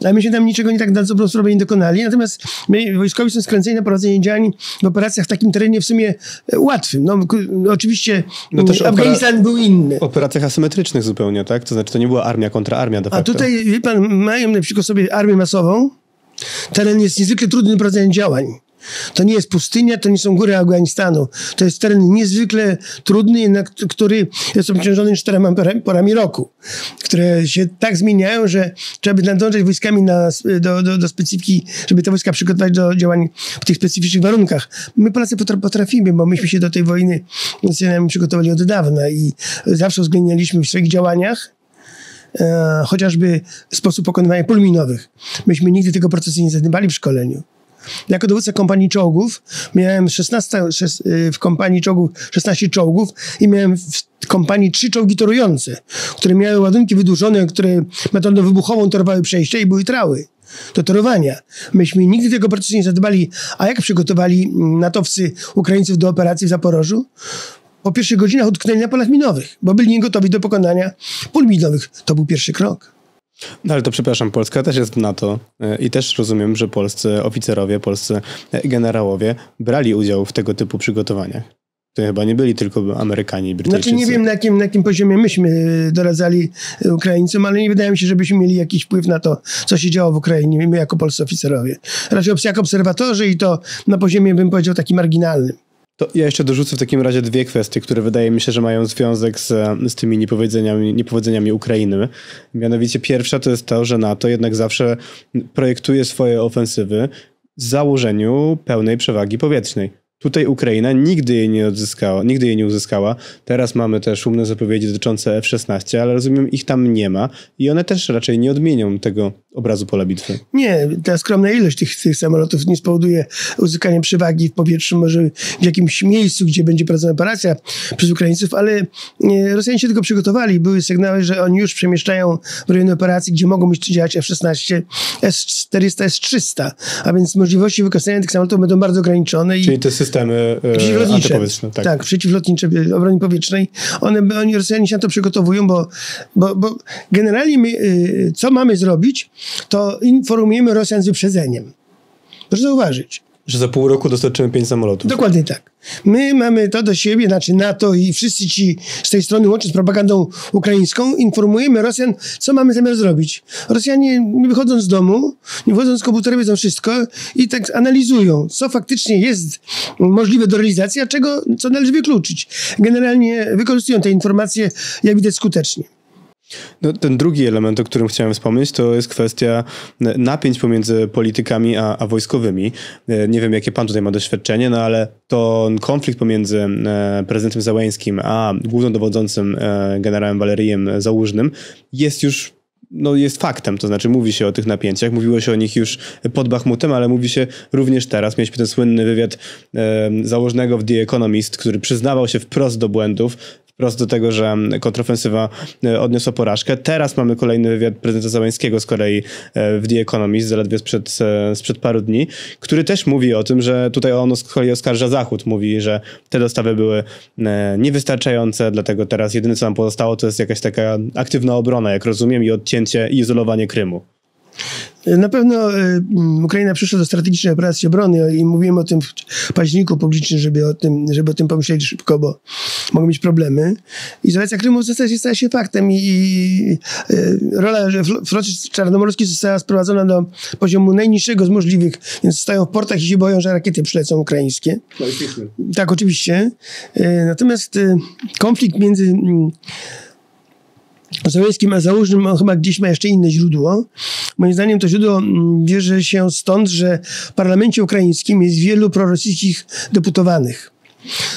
Ale my się tam niczego nie tak na dobrą sprawę nie dokonali. Natomiast my, wojskowi, są skręceni na prowadzenie działań w operacjach w takim terenie w sumie łatwym. Oczywiście też Afganistan był inny. W operacjach asymetrycznych zupełnie, tak? To znaczy to nie była armia kontra armia de facto. A tutaj, wie pan, mają na przykład sobie armię masową. Teren jest niezwykle trudny do prowadzenia działań. To nie jest pustynia, to nie są góry Afganistanu. To jest teren niezwykle trudny, który jest obciążony 4 porami roku, które się tak zmieniają, że trzeba by nadążać wojskami do specyfiki, żeby te wojska przygotować do działań w tych specyficznych warunkach. My Polacy potrafimy, bo myśmy się do tej wojny z Rosjanami przygotowali od dawna i zawsze uwzględnialiśmy w swoich działaniach chociażby sposób pokonywania pól minowych. Myśmy nigdy tego procesu nie zadbali w szkoleniu. Jako dowódca kompanii czołgów miałem 16 czołgów i miałem w kompanii 3 czołgi torujące, które miały ładunki wydłużone, które metodą wybuchową torowały przejścia i były trały do torowania. Myśmy nigdy tego procesu nie zadbali. A jak przygotowali natowcy Ukraińców do operacji w Zaporożu? Po pierwszych godzinach utknęli na polach minowych, bo byli niegotowi do pokonania pól minowych. To był pierwszy krok. No ale to przepraszam, Polska też jest w NATO i też rozumiem, że polscy oficerowie, polscy generałowie brali udział w tego typu przygotowaniach. To chyba nie byli tylko Amerykanie i Brytyjczycy. Znaczy nie wiem na jakim poziomie myśmy doradzali Ukraińcom, ale nie wydaje mi się, żebyśmy mieli jakiś wpływ na to, co się działo w Ukrainie, my jako polscy oficerowie. Raczej jako obserwatorzy i to na poziomie, bym powiedział, takim marginalnym. To ja jeszcze dorzucę w takim razie dwie kwestie, które wydaje mi się, że mają związek z tymi niepowodzeniami Ukrainy. Mianowicie pierwsza to jest to, że NATO jednak zawsze projektuje swoje ofensywy z założeniu pełnej przewagi powietrznej. Tutaj Ukraina nigdy jej nie odzyskała, nigdy jej nie uzyskała. Teraz mamy te szumne zapowiedzi dotyczące F-16, ale rozumiem, ich tam nie ma i one też raczej nie odmienią tego obrazu pola bitwy. Nie, ta skromna ilość tych samolotów nie spowoduje uzyskania przewagi w powietrzu, może w jakimś miejscu, gdzie będzie prowadzona operacja przez Ukraińców, ale Rosjanie się tylko przygotowali. Były sygnały, że oni już przemieszczają w rejony operacji, gdzie mogą działać F-16, S-400, S-300, a więc możliwości wykorzystania tych samolotów będą bardzo ograniczone. Czyli te systemy antypowietrzne. Tak, tak, przeciwlotnicze obrony powietrznej. Oni Rosjanie się na to przygotowują, bo generalnie my, co mamy zrobić, to informujemy Rosjan z wyprzedzeniem. Proszę zauważyć. Że za pół roku dostarczymy 5 samolotów. Dokładnie tak. My mamy to do siebie, znaczy NATO i wszyscy ci z tej strony, łącznie z propagandą ukraińską, informujemy Rosjan, co mamy zamiar zrobić. Rosjanie nie wychodzą z domu, nie wychodząc z komputera, wiedzą wszystko i tak analizują, co faktycznie jest możliwe do realizacji, a czego, co należy wykluczyć. Generalnie wykorzystują te informacje, jak widać, skutecznie. No, ten drugi element, o którym chciałem wspomnieć, to jest kwestia napięć pomiędzy politykami a wojskowymi. Nie wiem, jakie pan tutaj ma doświadczenie, no ale to konflikt pomiędzy prezydentem Zełenskim a głównodowodzącym generałem Waleryjem Załużnym jest już jest faktem, to znaczy mówi się o tych napięciach, mówiło się o nich już pod Bachmutem, ale mówi się również teraz. Mieliśmy ten słynny wywiad Załużnego w The Economist, który przyznawał się wprost do błędów, wprost do tego, że kontrofensywa odniosła porażkę. Teraz mamy kolejny wywiad prezydenta Zełenskiego z kolei w The Economist, zaledwie sprzed paru dni, który też mówi o tym, że tutaj on z kolei oskarża Zachód. Mówi, że te dostawy były niewystarczające, dlatego teraz jedyne, co nam pozostało, to jest jakaś taka aktywna obrona, jak rozumiem, i odcięcie i izolowanie Krymu. Na pewno Ukraina przyszła do strategicznej operacji obrony i mówiłem o tym w październiku publicznym, żeby o tym pomyśleć szybko, bo mogą mieć problemy. Izolacja Krymu w zasadzie stała się faktem i rola floty czarnomorskiej została sprowadzona do poziomu najniższego z możliwych, więc stoją w portach i się boją, że rakiety przylecą ukraińskie. Tak, oczywiście. Natomiast konflikt między Zełenskim a Załużnym, on chyba gdzieś ma jeszcze inne źródło. Moim zdaniem to źródło bierze się stąd, że w parlamencie ukraińskim jest wielu prorosyjskich deputowanych.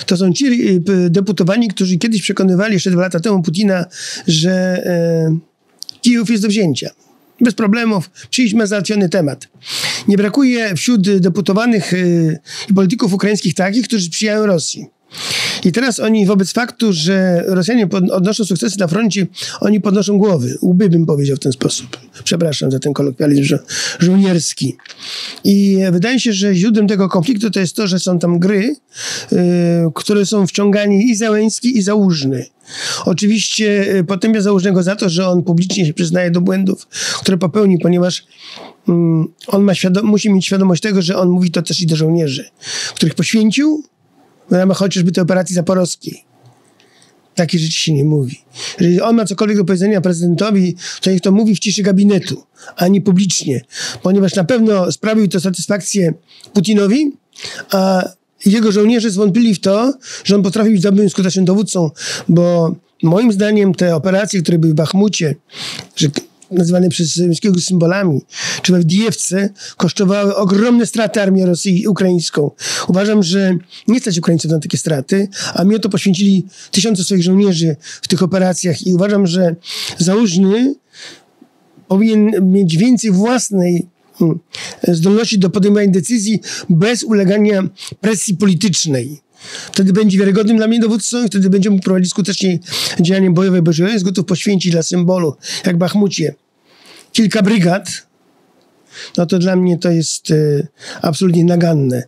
To są ci deputowani, którzy kiedyś przekonywali jeszcze 2 lata temu Putina, że Kijów jest do wzięcia. Bez problemów, przyjdziemy, załatwiony temat. Nie brakuje wśród deputowanych i polityków ukraińskich takich, którzy sprzyjają Rosji. I teraz oni wobec faktu, że Rosjanie odnoszą sukcesy na froncie, oni podnoszą głowy. Łby, bym powiedział w ten sposób. Przepraszam za ten kolokwializm żołnierski. I wydaje się, że źródłem tego konfliktu to jest to, że są tam gry, które są wciągani i Zełenski, i Załużny. Oczywiście potępia Załużnego za to, że on publicznie się przyznaje do błędów, które popełnił, ponieważ on musi mieć świadomość tego, że on mówi to też i do żołnierzy, których poświęcił, w ramach chociażby tej operacji zaporowskiej. Takie rzeczy się nie mówi. Jeżeli on ma cokolwiek do powiedzenia prezydentowi, to niech to mówi w ciszy gabinetu, a nie publicznie. Ponieważ na pewno sprawił to satysfakcję Putinowi, a jego żołnierze zwątpili w to, że on potrafi być dobrym, skutecznym dowódcą. Bo moim zdaniem te operacje, które były w Bachmucie, nazywane przez Zełenskiego symbolami, czy we Wdijewce, kosztowały ogromne straty armię ukraińską. Uważam, że nie stać Ukraińców na takie straty, a mi o to poświęcili tysiące swoich żołnierzy w tych operacjach i uważam, że Załużny powinien mieć więcej własnej zdolności do podejmowania decyzji bez ulegania presji politycznej. Wtedy będzie wiarygodnym dla mnie dowódcą i wtedy będzie mógł prowadzić skutecznie działanie bojowe, bo jest gotów poświęcić dla symbolu, jak w Bachmucie, kilka brygad, no to dla mnie to jest absolutnie naganne.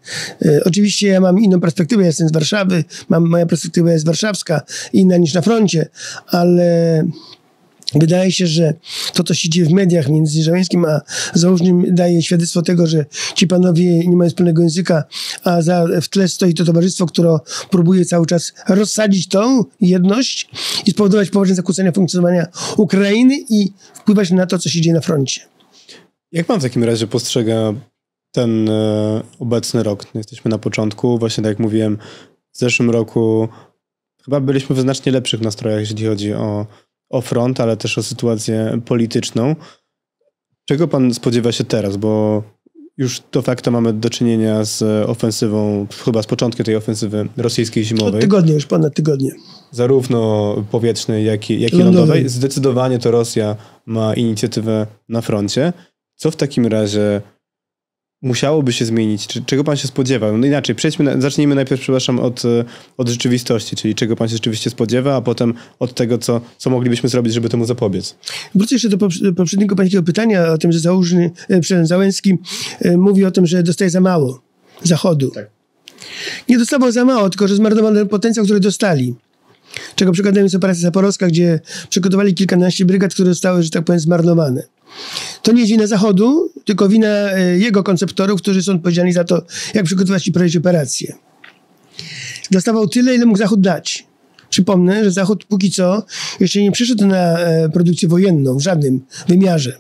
Oczywiście ja mam inną perspektywę, ja jestem z Warszawy, moja perspektywa jest warszawska, inna niż na froncie, ale wydaje się, że to, co się dzieje w mediach między Zełenskim a Załużnym, daje świadectwo tego, że ci panowie nie mają wspólnego języka, a w tle stoi to towarzystwo, które próbuje cały czas rozsadzić tą jedność i spowodować poważne zakłócenia funkcjonowania Ukrainy i wpływać na to, co się dzieje na froncie. Jak pan w takim razie postrzega ten obecny rok? Jesteśmy na początku, właśnie tak jak mówiłem, w zeszłym roku chyba byliśmy w znacznie lepszych nastrojach, jeśli chodzi o front, ale też o sytuację polityczną. Czego pan spodziewa się teraz? Bo już de facto mamy do czynienia z ofensywą, chyba z początkiem tej ofensywy rosyjskiej zimowej. Od tygodnia, już ponad tygodnie. Zarówno powietrznej, jak i lądowej. Zdecydowanie to Rosja ma inicjatywę na froncie. Co w takim razie musiałoby się zmienić? Czego pan się spodziewał? No inaczej, zacznijmy najpierw, przepraszam, od rzeczywistości, czyli czego pan się rzeczywiście spodziewa, a potem od tego, co moglibyśmy zrobić, żeby temu zapobiec. Wrócę jeszcze do poprzedniego pańskiego pytania o tym, że Zełenski mówi o tym, że dostaje za mało Zachodu. Tak. Nie dostawał za mało, tylko że zmarnowano ten potencjał, który dostali. Czego przykładem jest operacja zaporowska, gdzie przygotowali kilkanaście brygad, które zostały, że tak powiem, zmarnowane. To nie jest wina Zachodu, tylko wina jego konceptorów, którzy są odpowiedzialni za to, jak przygotować i prowadzić operacje. Dostawał tyle, ile mógł Zachód dać. Przypomnę, że Zachód póki co jeszcze nie przyszedł na produkcję wojenną w żadnym wymiarze.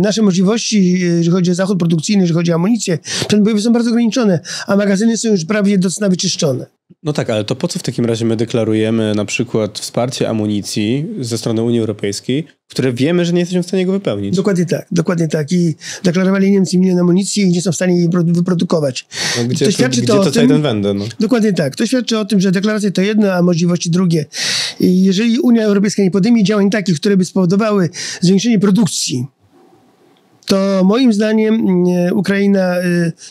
Nasze możliwości, jeżeli chodzi o Zachód produkcyjny, jeżeli chodzi o amunicję, przedbojowe są bardzo ograniczone, a magazyny są już prawie do cna wyczyszczone. No tak, ale to po co w takim razie my deklarujemy na przykład wsparcie amunicji ze strony Unii Europejskiej, które wiemy, że nie jesteśmy w stanie go wypełnić? Dokładnie tak, dokładnie tak. I deklarowali Niemcy milion amunicji i nie są w stanie jej wyprodukować. No, gdzie to dokładnie tak. To świadczy o tym, że deklaracje to jedno, a możliwości drugie. I jeżeli Unia Europejska nie podejmie działań takich, które by spowodowały zwiększenie produkcji, to moim zdaniem Ukraina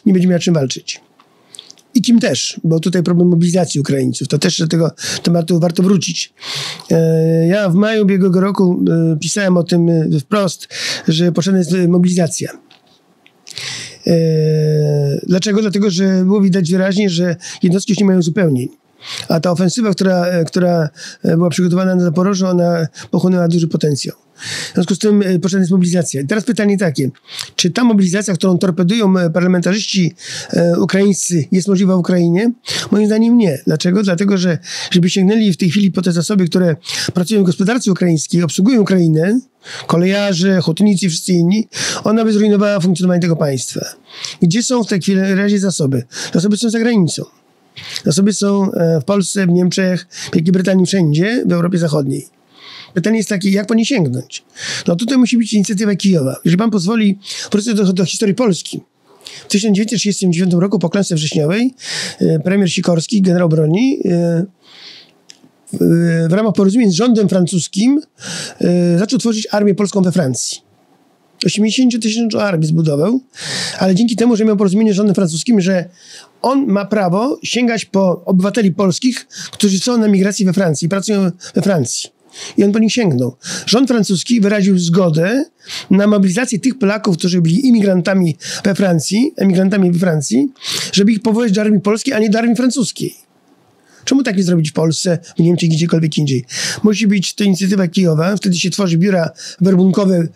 nie będzie miała czym walczyć. I kim też, bo tutaj problem mobilizacji Ukraińców, to też do tego tematu warto wrócić. Ja w maju ubiegłego roku pisałem o tym wprost, że potrzebna jest mobilizacja. Dlaczego? Dlatego, że było widać wyraźnie, że jednostki już nie mają uzupełnień. A ta ofensywa, która była przygotowana na Zaporożu, ona pochłonęła duży potencjał. W związku z tym potrzebna jest mobilizacja. I teraz pytanie takie, czy ta mobilizacja, którą torpedują parlamentarzyści ukraińscy, jest możliwa w Ukrainie? Moim zdaniem nie. Dlaczego? Dlatego, że żeby sięgnęli w tej chwili po te zasoby, które pracują w gospodarce ukraińskiej, obsługują Ukrainę, kolejarze, hutnicy i wszyscy inni, ona by zrujnowała funkcjonowanie tego państwa. Gdzie są w tej chwili razie zasoby? Zasoby są za granicą. Zasoby są w Polsce, w Niemczech, w Wielkiej Brytanii, wszędzie, w Europie Zachodniej. Pytanie jest takie, jak po nie sięgnąć? No tutaj musi być inicjatywa Kijowa. Jeżeli pan pozwoli, wrócę do historii Polski. W 1939 roku po klęsce wrześniowej premier Sikorski, generał broni, w ramach porozumień z rządem francuskim zaczął tworzyć armię polską we Francji. 80-tysięczną armię zbudował, ale dzięki temu, że miał porozumienie z rządem francuskim, że on ma prawo sięgać po obywateli polskich, którzy są na migracji we Francji, pracują we Francji. I on po nich sięgnął. Rząd francuski wyraził zgodę na mobilizację tych Polaków, którzy byli emigrantami we Francji, żeby ich powołać do armii polskiej, a nie do armii francuskiej. Czemu tak nie zrobić w Polsce, w Niemczech, gdziekolwiek indziej? Musi być to inicjatywa Kijowa, wtedy się tworzy biura werbunkowe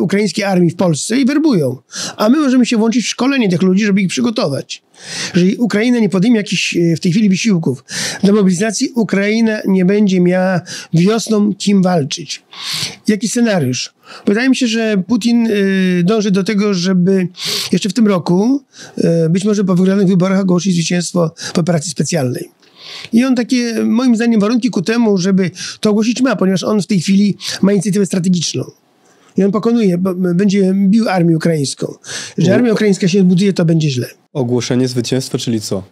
ukraińskiej armii w Polsce i werbują. A my możemy się włączyć w szkolenie tych ludzi, żeby ich przygotować. Jeżeli Ukraina nie podejmie jakichś w tej chwili wysiłków do mobilizacji, Ukraina nie będzie miała wiosną kim walczyć. Jaki scenariusz? Wydaje mi się, że Putin dąży do tego, żeby jeszcze w tym roku, być może po wygranych wyborach, ogłosić zwycięstwo w operacji specjalnej. I on takie, moim zdaniem, warunki ku temu, żeby to ogłosić ma, ponieważ on w tej chwili ma inicjatywę strategiczną. I on pokonuje, bo będzie bił armię ukraińską. Jeżeli armia ukraińska się buduje, to będzie źle. Ogłoszenie zwycięstwa, czyli co?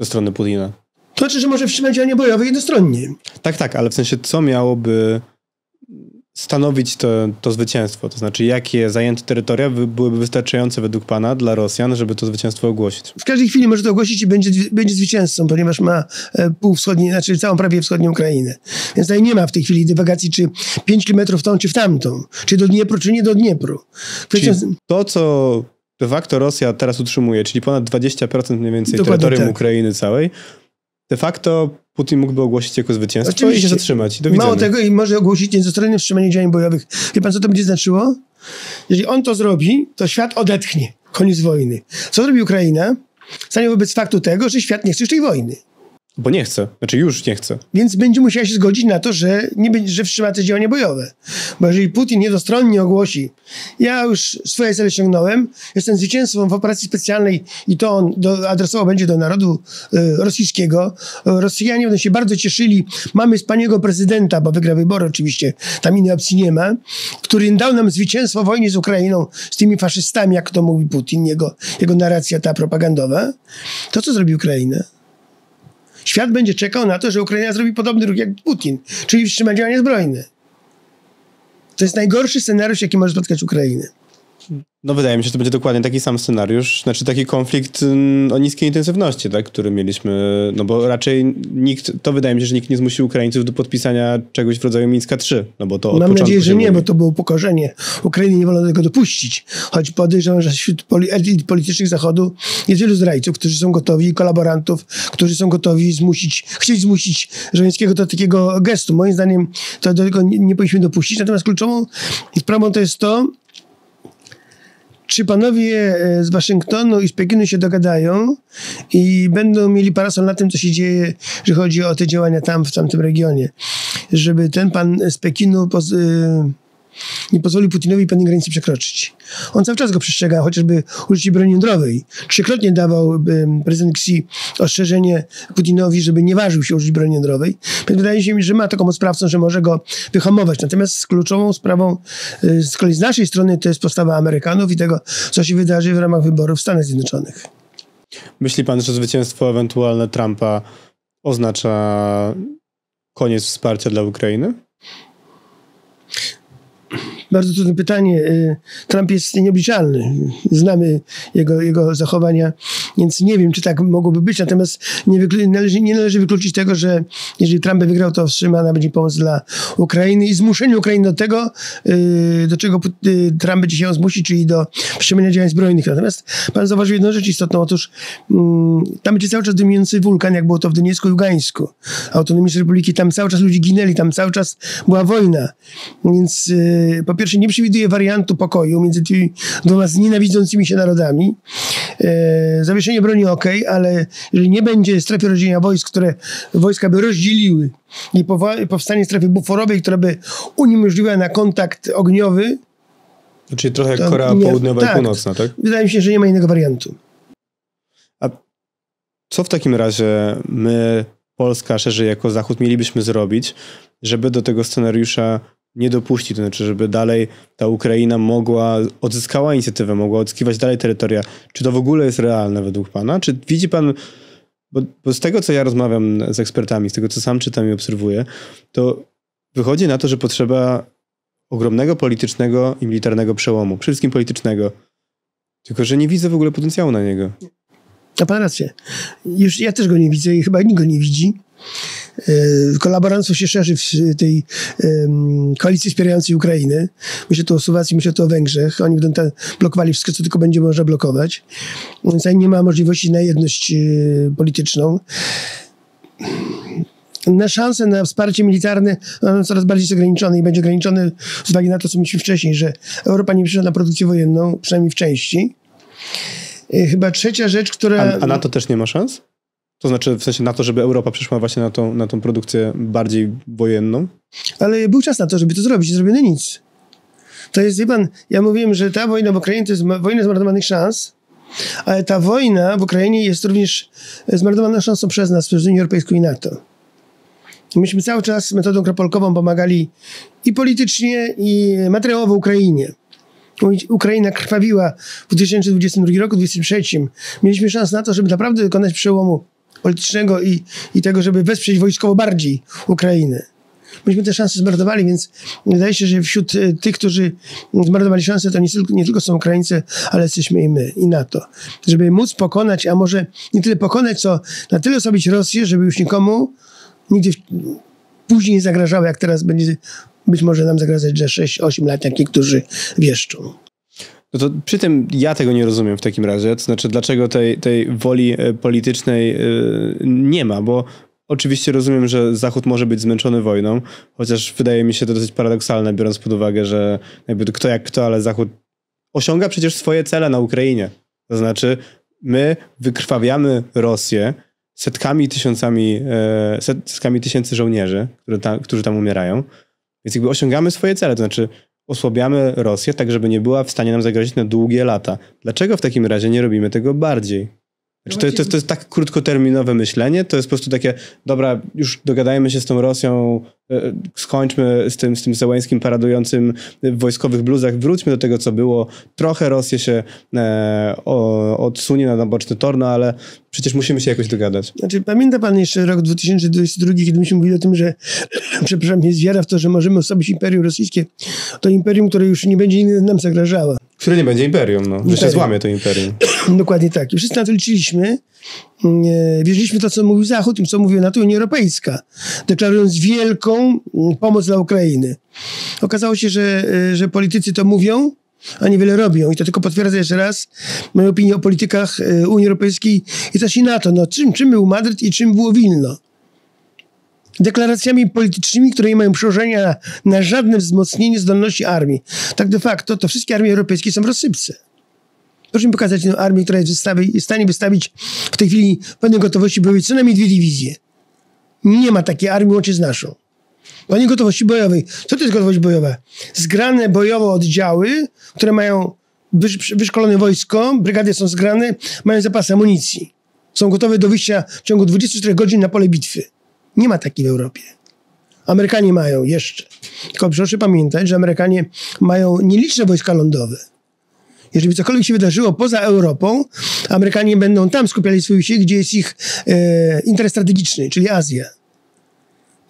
Ze strony Putina. To znaczy, że może wstrzymać działania bojowe jednostronnie. Tak, tak, ale w sensie co miałoby stanowić to zwycięstwo? To znaczy, jakie zajęte terytoria byłyby wystarczające według pana dla Rosjan, żeby to zwycięstwo ogłosić? W każdej chwili może to ogłosić i będzie zwycięzcą, ponieważ ma całą prawie wschodnią Ukrainę. Więc tutaj nie ma w tej chwili dywagacji, czy 5 kilometrów w tą, czy w tamtą. Czy do Dniepru, czy nie do Dniepru. To, co de facto Rosja teraz utrzymuje, czyli ponad 20% mniej więcej terytorium Ukrainy całej, de facto Putin mógłby ogłosić jako zwycięstwo i się zatrzymać. Mało tego, i może ogłosić niezastronne wstrzymanie działań bojowych. Wie pan, co to będzie znaczyło? Jeżeli on to zrobi, to świat odetchnie. Koniec wojny. Co zrobi Ukraina? Stanie wobec faktu tego, że świat nie chce już tej wojny. Bo nie chce, znaczy już nie chce. Więc będzie musiała się zgodzić na to, że, nie będzie, że wstrzyma te działania bojowe. Bo jeżeli Putin jednostronnie ogłosi, ja już swoje cele osiągnąłem, jestem zwycięzcą w operacji specjalnej i to on adresował będzie do narodu rosyjskiego. Rosjanie będą się bardzo cieszyli. Mamy wspaniałego prezydenta, bo wygra wybory oczywiście, tam innej opcji nie ma, który dał nam zwycięstwo w wojnie z Ukrainą, z tymi faszystami, jak to mówi Putin, jego narracja ta propagandowa. To co zrobi Ukraina? Świat będzie czekał na to, że Ukraina zrobi podobny ruch jak Putin, czyli wstrzyma działania zbrojne. To jest najgorszy scenariusz, jaki może spotkać Ukrainę. No wydaje mi się, że to będzie dokładnie taki sam scenariusz, znaczy taki konflikt o niskiej intensywności, tak, który mieliśmy, no bo raczej nikt, to wydaje mi się, że nikt nie zmusi Ukraińców do podpisania czegoś w rodzaju Mińska 3, no bo to od początku. Mam nadzieję, że nie, bo to było upokorzenie. Ukrainie nie wolno tego dopuścić, choć podejrzewam, że wśród elit politycznych Zachodu jest wielu zdrajców, którzy są gotowi, kolaborantów, którzy są gotowi chcieć zmusić Zełenskiego do takiego gestu. Moim zdaniem to do tego nie powinniśmy dopuścić, natomiast kluczową sprawą to jest to, czy panowie z Waszyngtonu i z Pekinu się dogadają i będą mieli parasol na tym, co się dzieje, jeżeli chodzi o te działania tam, w tamtym regionie. Żeby ten pan z Pekinu nie pozwolił Putinowi pewnej granicy przekroczyć. On cały czas go przestrzega, chociażby użycie broni jądrowej. Trzykrotnie dawał prezydent Xi ostrzeżenie Putinowi, żeby nie ważył się użyć broni jądrowej. Więc wydaje się mi, że ma taką moc sprawcą, że może go wyhamować. Natomiast kluczową sprawą z kolei z naszej strony to jest postawa Amerykanów i tego, co się wydarzy w ramach wyborów w Stanach Zjednoczonych. Myśli pan, że zwycięstwo ewentualne Trumpa oznacza koniec wsparcia dla Ukrainy? Bardzo trudne pytanie. Trump jest nieobliczalny. Znamy jego zachowania, więc nie wiem, czy tak mogłoby być. Natomiast nie należy wykluczyć tego, że jeżeli Trump by wygrał, to wstrzymana będzie pomoc dla Ukrainy i zmuszenie Ukrainy do tego, do czego Trump będzie się zmusił, czyli do wstrzymania działań zbrojnych. Natomiast pan zauważył jedną rzecz istotną. Otóż tam będzie cały czas dymiący wulkan, jak było to w Doniecku i Ługańsku. Autonomiczne republiki. Tam cały czas ludzie ginęli, tam cały czas była wojna. Więc po pierwsze, nie przewiduje wariantu pokoju między tymi dwoma znienawidzącymi się narodami. Zawieszenie broni okej, ale jeżeli nie będzie strefy rozdzielenia wojsk, które wojska by rozdzieliły i powstanie strefy buforowej, która by uniemożliwiała na kontakt ogniowy. Czyli trochę jak Korea Południowa i Północna, tak? Wydaje mi się, że nie ma innego wariantu. A co w takim razie my, Polska, szerzej jako Zachód, mielibyśmy zrobić, żeby do tego scenariusza nie dopuści, to znaczy, żeby dalej ta Ukraina odzyskała inicjatywę, mogła odzyskiwać dalej terytoria. Czy to w ogóle jest realne według pana? Czy widzi pan, bo z tego, co ja rozmawiam z ekspertami, z tego, co sam czytam i obserwuję, to wychodzi na to, że potrzeba ogromnego politycznego i militarnego przełomu. Przede wszystkim politycznego. Tylko, że nie widzę w ogóle potencjału na niego. Ma pan rację. Już ja też go nie widzę i chyba nikt go nie widzi. Kolaborantów się szerzy w tej koalicji wspierającej Ukrainę. Myślę tu o Słowacji, myślę tu o Węgrzech. Oni będą blokowali wszystko, co tylko będzie można blokować. Więc nie ma możliwości na jedność polityczną. Na szanse na wsparcie militarne coraz bardziej jest ograniczone i będzie ograniczone z uwagi na to, co mówiliśmy wcześniej, że Europa nie przyszła na produkcję wojenną, przynajmniej w części. Chyba trzecia rzecz, która... A NATO też nie ma szans? To znaczy w sensie na to, żeby Europa przyszła właśnie na tą produkcję bardziej wojenną? Ale był czas na to, żeby to zrobić. Nie zrobiono nic. To jest, wie pan, ja mówiłem, że ta wojna w Ukrainie to jest wojna zmarnowanych szans, ale ta wojna w Ukrainie jest również zmarnowana szansą przez nas, przez Unię Europejską i NATO. Myśmy cały czas metodą kropelkową pomagali i politycznie, i materiałowo Ukrainie. Ukraina krwawiła w 2022 roku, 2023. Mieliśmy szansę na to, żeby naprawdę dokonać przełomu politycznego i tego, żeby wesprzeć wojskowo bardziej Ukrainę. Myśmy te szanse zmarnowali, więc wydaje się, że wśród tych, którzy zmarnowali szanse, to nie tylko są Ukraińcy, ale jesteśmy i my, i NATO. Żeby móc pokonać, a może nie tyle pokonać, co na tyle osłabić Rosję, żeby już nikomu nigdy później nie zagrażało, jak teraz będzie być może nam zagrażać za 6-8 lat, jak niektórzy wieszczą. No to przy tym ja tego nie rozumiem w takim razie. To znaczy, dlaczego tej woli politycznej nie ma, bo oczywiście rozumiem, że Zachód może być zmęczony wojną, chociaż wydaje mi się to dosyć paradoksalne, biorąc pod uwagę, że jakby kto jak kto, ale Zachód osiąga przecież swoje cele na Ukrainie. To znaczy, my wykrwawiamy Rosję, setkami tysięcy żołnierzy, którzy tam umierają. Więc jakby osiągamy swoje cele, to znaczy osłabiamy Rosję tak, żeby nie była w stanie nam zagrozić na długie lata. Dlaczego w takim razie nie robimy tego bardziej? Znaczy, to jest tak krótkoterminowe myślenie, to jest po prostu takie, dobra, już dogadajmy się z tą Rosją, skończmy z tym Zełenskim paradującym w wojskowych bluzach, wróćmy do tego, co było. Trochę Rosję się odsunie na boczny tor, no ale przecież musimy się jakoś dogadać. Znaczy, pamięta pan jeszcze rok 2022, kiedy myśmy mówili o tym, że przepraszam, jest wiara w to, że możemy osłabić imperium rosyjskie. To imperium, które już nie będzie nam zagrażało. Które nie będzie imperium, no. Że się złamie to imperium. Dokładnie tak. I wszyscy na to liczyliśmy. Wierzyliśmy w to, co mówił Zachód, tym, co mówiła NATO i Unia Europejska, deklarując wielką pomoc dla Ukrainy. Okazało się, że politycy to mówią, a niewiele robią. I to tylko potwierdza jeszcze raz moją opinię o politykach Unii Europejskiej i też i NATO. No, czym był Madryt i czym było Wilno? Deklaracjami politycznymi, które nie mają przełożenia na żadne wzmocnienie zdolności armii. Tak de facto to wszystkie armie europejskie są w rozsypce. Proszę mi pokazać tę armię, która jest w stanie wystawić w tej chwili pełnej gotowości bojowej co najmniej 2 dywizje. Nie ma takiej armii łącznie z naszą. Pełnej gotowości bojowej. Co to jest gotowość bojowa? Zgrane bojowo oddziały, które mają wyszkolone wojsko, brygady są zgrane, mają zapasy amunicji. Są gotowe do wyjścia w ciągu 24 godzin na pole bitwy. Nie ma takiej w Europie. Amerykanie mają jeszcze. Tylko proszę pamiętać, że Amerykanie mają nieliczne wojska lądowe. Jeżeli cokolwiek się wydarzyło poza Europą, Amerykanie będą tam skupiali swój usiłek, gdzie jest ich interes strategiczny, czyli Azja.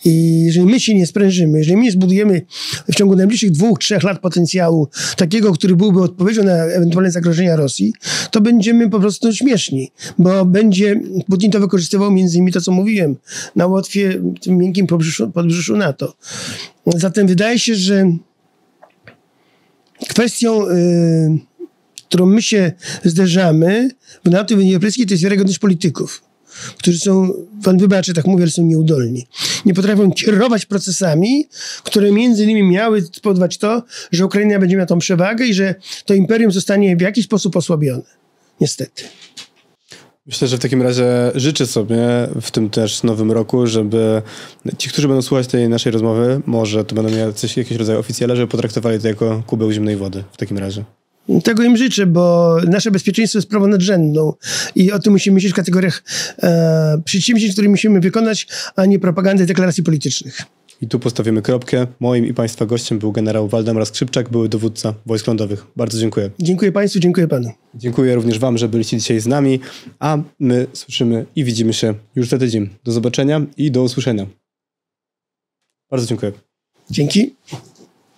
I jeżeli my się nie sprężymy, jeżeli my nie zbudujemy w ciągu najbliższych 2–3 lat potencjału takiego, który byłby odpowiedzią na ewentualne zagrożenia Rosji, to będziemy po prostu śmieszni, bo będzie Putin to wykorzystywał między innymi to, co mówiłem, na Łotwie, tym miękkim podbrzuszu NATO. Zatem wydaje się, że kwestią, którą my się zderzamy w NATO i w Unii Europejskiej, to jest wiarygodność polityków, którzy są, pan wybaczy, tak mówię, ale są nieudolni. Nie potrafią kierować procesami, które między innymi miały spowodować to, że Ukraina będzie miała tą przewagę i że to imperium zostanie w jakiś sposób osłabione. Niestety. Myślę, że w takim razie życzę sobie w tym też nowym roku, żeby ci, którzy będą słuchać tej naszej rozmowy, może to będą miały jakiś rodzaj oficjele, żeby potraktowali to jako kubeł zimnej wody w takim razie. Tego im życzę, bo nasze bezpieczeństwo jest sprawą nadrzędną i o tym musimy myśleć w kategoriach przedsięwzięć, które musimy wykonać, a nie propagandy deklaracji politycznych. I tu postawimy kropkę. Moim i Państwa gościem był generał Waldemar Skrzypczak, były dowódca wojsk lądowych. Bardzo dziękuję. Dziękuję Państwu, dziękuję Panu. Dziękuję również Wam, że byliście dzisiaj z nami, a my słyszymy i widzimy się już za tydzień. Do zobaczenia i do usłyszenia. Bardzo dziękuję. Dzięki.